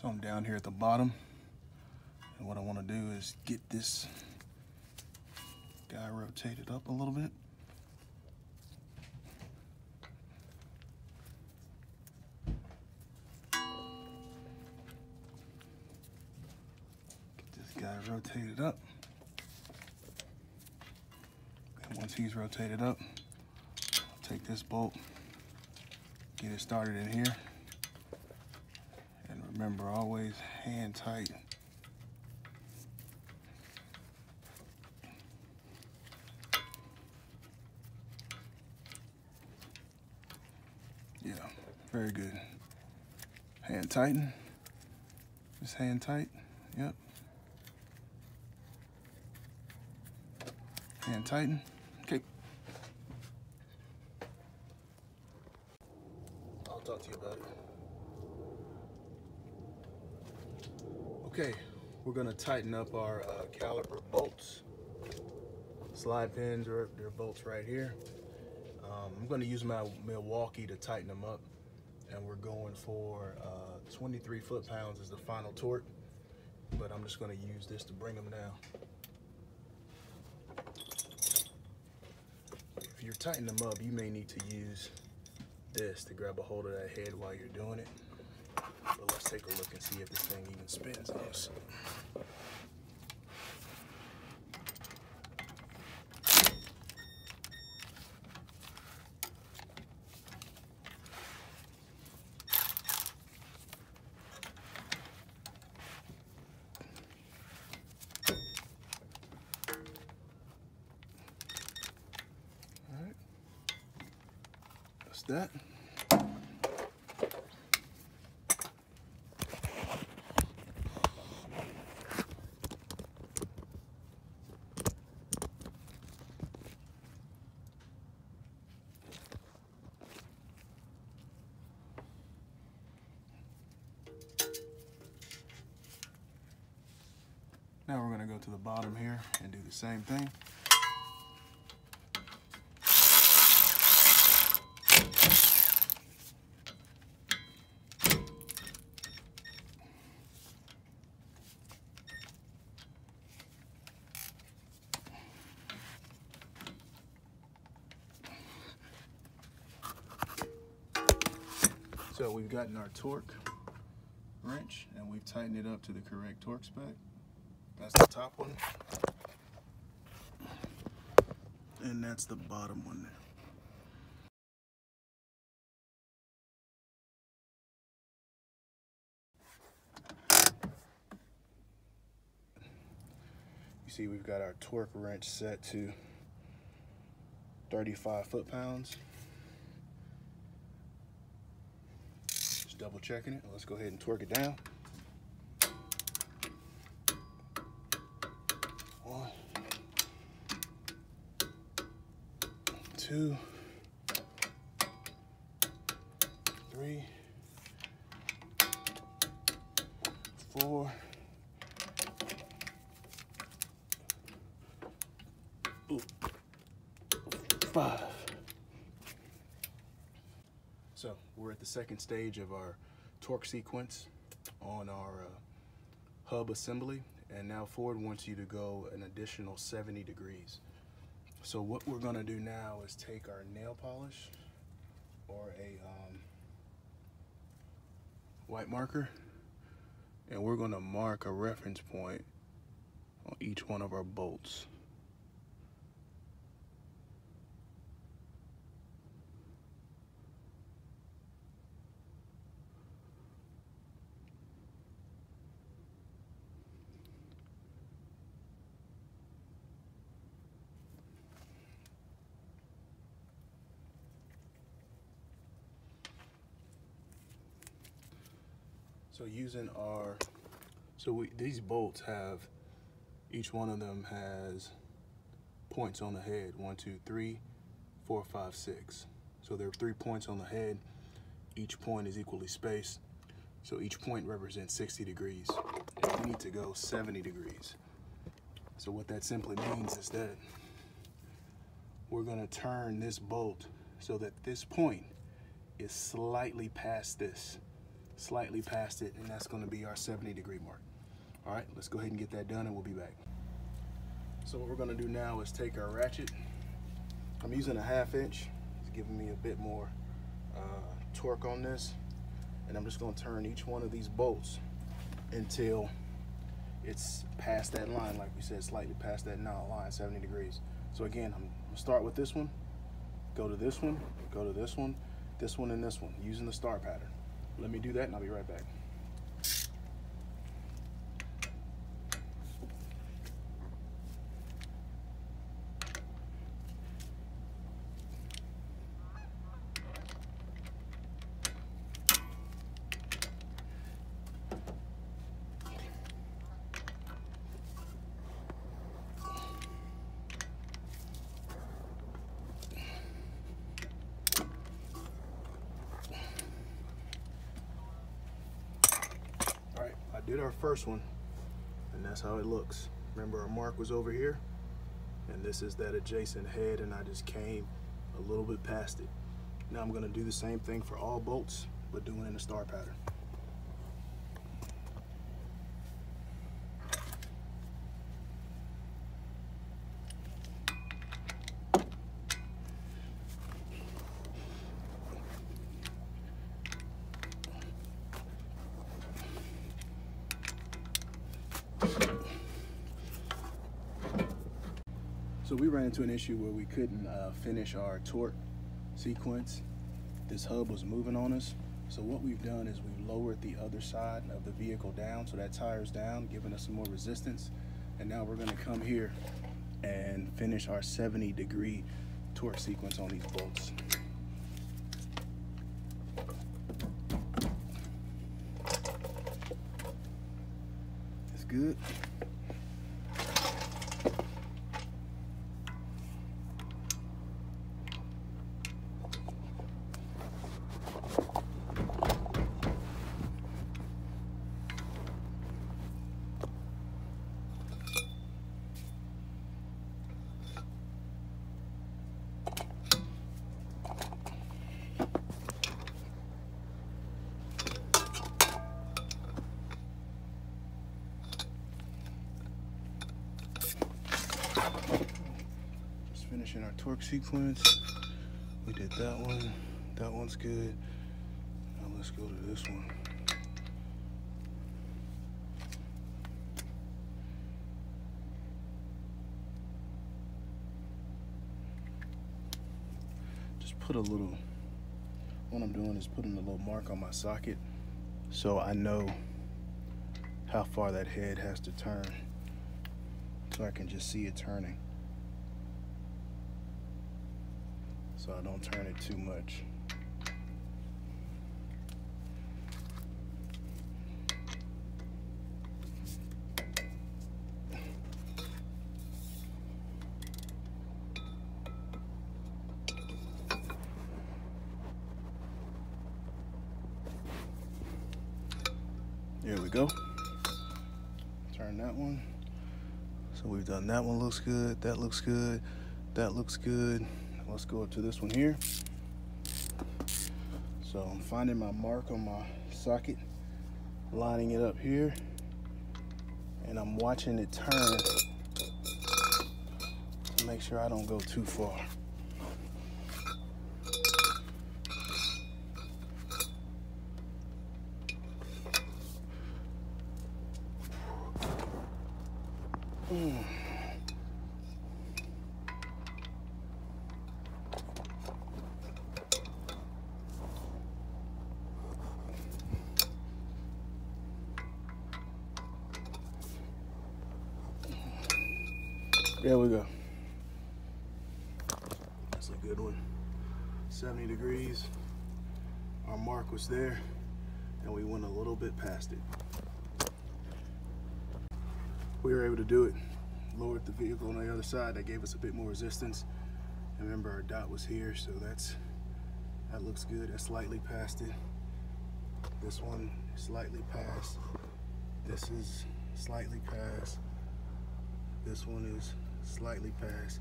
So I'm down here at the bottom, and what I want to do is get this guy rotated up a little bit. Get this guy rotated up. And once he's rotated up, I'll take this bolt, get it started in here. Remember, always hand tight. Yeah, very good. Hand tighten. Just hand tight. Yep. Hand tighten. Okay. I'll talk to you about it. Okay, we're gonna tighten up our uh, caliper bolts. Slide pins, or their bolts right here. Um, I'm gonna use my Milwaukee to tighten them up, and we're going for uh, twenty-three foot-pounds as the final torque, but I'm just gonna use this to bring them down. If you're tightening them up, you may need to use this to grab a hold of that head while you're doing it. But let's take a look and see if this thing even spins on us. All right, that's that. Now we're going to go to the bottom here and do the same thing. So we've gotten our torque wrench and we've tightened it up to the correct torque spec. That's the top one, and that's the bottom one there. You see we've got our torque wrench set to thirty-five foot-pounds. Just double checking it. Let's go ahead and torque it down. Two, three, four, five. So we're at the second stage of our torque sequence on our uh, hub assembly, and now Ford wants you to go an additional seventy degrees. So what we're gonna do now is take our nail polish or a um, white marker, and we're gonna mark a reference point on each one of our bolts. So using our, so we, these bolts have, each one of them has points on the head. One, two, three, four, five, six. So there are three points on the head. Each point is equally spaced. So each point represents sixty degrees. And we need to go seventy degrees. So what that simply means is that we're gonna turn this bolt so that this point is slightly past this, slightly past it, and that's gonna be our seventy degree mark. All right, let's go ahead and get that done and we'll be back. So what we're gonna do now is take our ratchet. I'm using a half inch. It's giving me a bit more uh, torque on this. And I'm just gonna turn each one of these bolts until it's past that line, like we said, slightly past that knot line, seventy degrees. So again, I'm gonna start with this one, go to this one, go to this one, this one and this one, using the star pattern. Let me do that and I'll be right back. Did our first one, and that's how it looks. Remember, our mark was over here, and this is that adjacent head, and I just came a little bit past it. Now I'm gonna do the same thing for all bolts, but doing it in a star pattern. So we ran into an issue where we couldn't uh, finish our torque sequence. This hub was moving on us. So what we've done is we've lowered the other side of the vehicle down, so that tire's down, giving us some more resistance. And now we're gonna come here and finish our seventy degree torque sequence on these bolts. That's good. In our torque sequence, we did that one, that one's good. Now let's go to this one. Just put a little, what I'm doing is putting a little mark on my socket so I know how far that head has to turn, so I can just see it turning. So I don't turn it too much. There we go. Turn that one. So we've done that one, looks good. That looks good. That looks good. Let's go up to this one here. So I'm finding my mark on my socket, lining it up here, and I'm watching it turn to make sure I don't go too far. Mm. There we go. That's a good one. seventy degrees. Our mark was there. and we went a little bit past it. We were able to do it. Lowered the vehicle on the other side. That gave us a bit more resistance. Remember, our dot was here, so that's that looks good. That's slightly past it. This one slightly past. This is slightly past. This one is slightly past,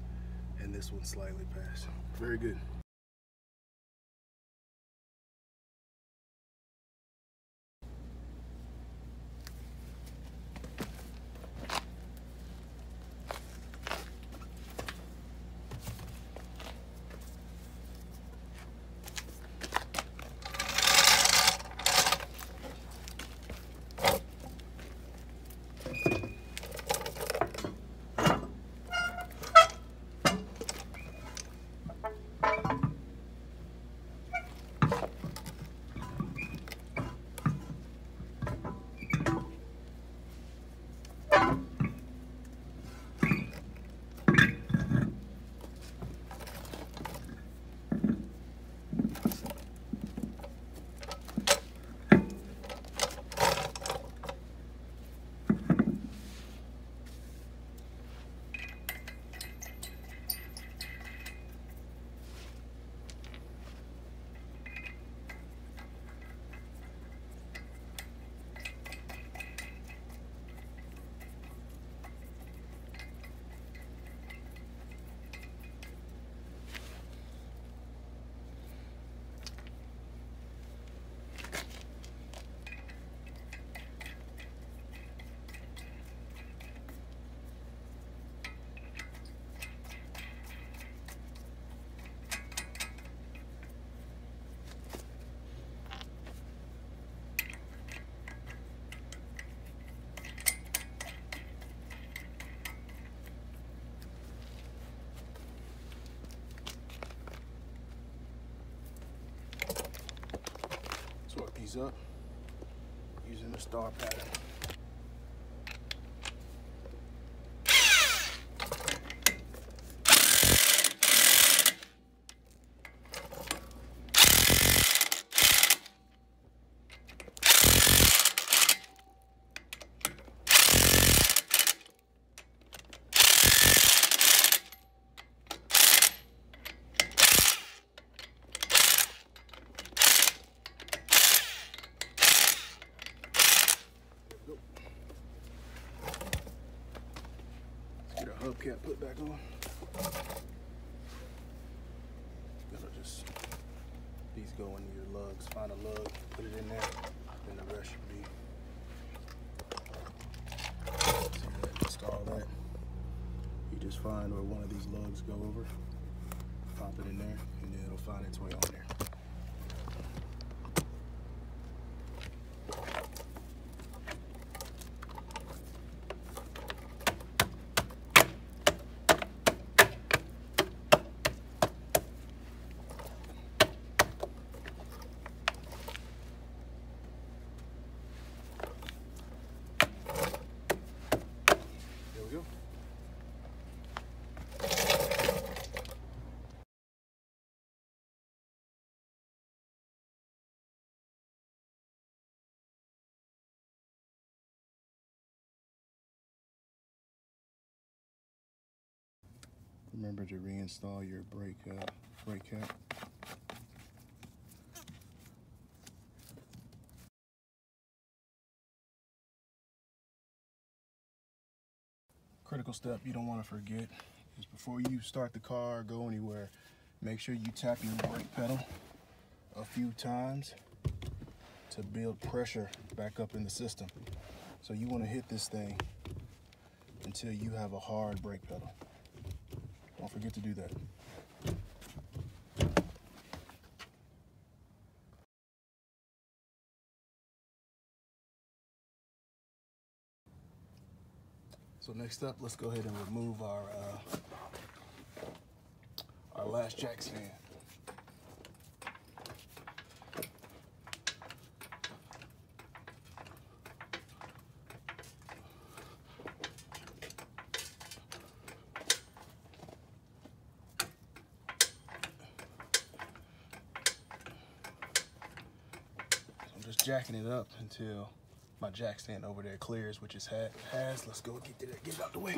and this one slightly past. Very good. Up using the star pattern. Hubcap put back on. That'll just, these go into your lugs. Find a lug, put it in there, then the rest should be. So that, just all that. You just find where one of these lugs go over, pop it in there, and then it'll find its way on there. Remember to reinstall your brake uh, brake cap. Critical step you don't want to forget is before you start the car or go anywhere, make sure you tap your brake pedal a few times to build pressure back up in the system. So you want to hit this thing until you have a hard brake pedal. Don't forget to do that. So next up, let's go ahead and remove our uh, our last jack stand. jacking it up until my jack stand over there clears, which is has. Let's go get it, get it out the way.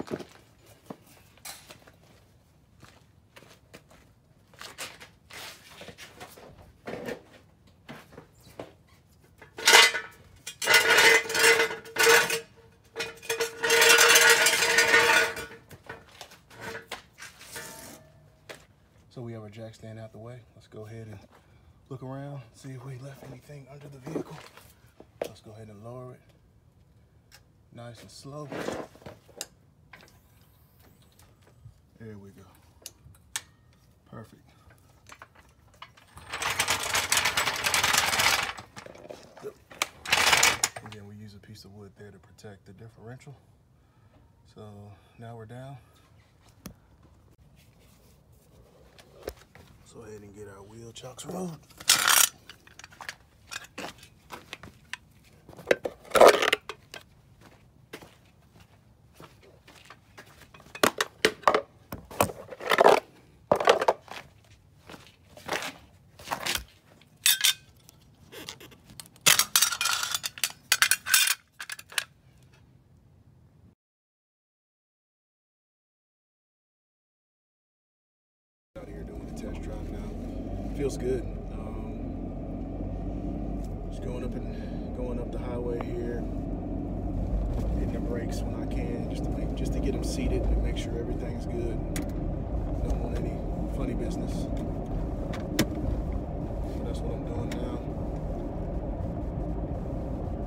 So we have our jack stand out the way. Let's go ahead and look around, see if we left anything under the vehicle. Let's go ahead and lower it. Nice and slow. There we go. Perfect. Again, we use a piece of wood there to protect the differential. So now we're down. Let's go ahead and get our wheel chocks rolled. Test drive now. Feels good. Um, just going up and going up the highway here, hitting the brakes when I can, just to make, just to get them seated and make sure everything's good. Don't want any funny business. So that's what I'm doing now.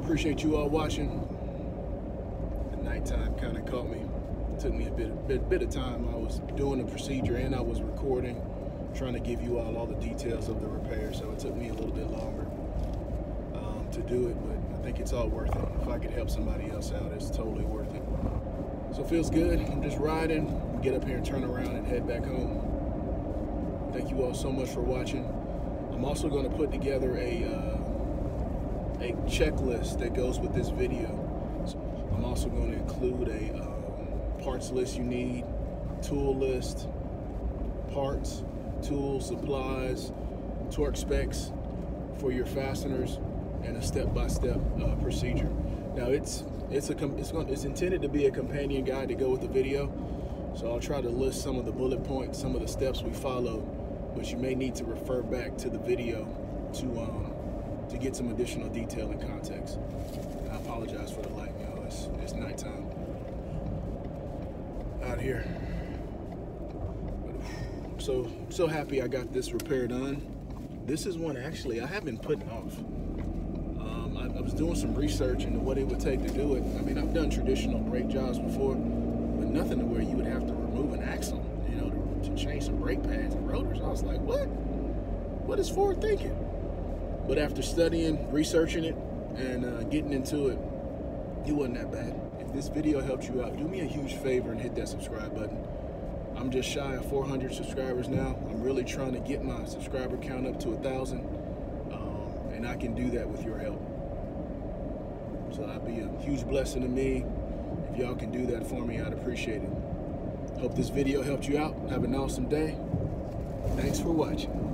Appreciate you all watching. The nighttime kind of caught me. It took me a bit, a bit, bit of time. I was doing the procedure and I was recording, trying to give you all all the details of the repair, so it took me a little bit longer um, to do it, but I think it's all worth it. If I could help somebody else out, it's totally worth it. So it feels good. I'm just riding, get up here and turn around and head back home. Thank you all so much for watching. I'm also going to put together a, uh, a checklist that goes with this video. So I'm also going to include a um, parts list you need, tool list, parts, tools, supplies, torque specs for your fasteners, and a step-by-step -step, uh, procedure. Now it's it's a it's going it's intended to be a companion guide to go with the video, so I'll try to list some of the bullet points, some of the steps we follow, but you may need to refer back to the video to um, to get some additional detail and context. And I apologize for the light, y'all. It's it's nighttime out here. So, so happy I got this repair done. This is one actually I have been putting off. Um, I, I was doing some research into what it would take to do it. I mean, I've done traditional brake jobs before, but nothing to where you would have to remove an axle, you know, to, to change some brake pads and rotors. I was like, what? What is Ford thinking? But after studying, researching it, and uh, getting into it, it wasn't that bad. If this video helped you out, do me a huge favor and hit that subscribe button. I'm just shy of four hundred subscribers now. I'm really trying to get my subscriber count up to a thousand, um, and I can do that with your help. So that'd be a huge blessing to me. If y'all can do that for me, I'd appreciate it. Hope this video helped you out. Have an awesome day. Thanks for watching.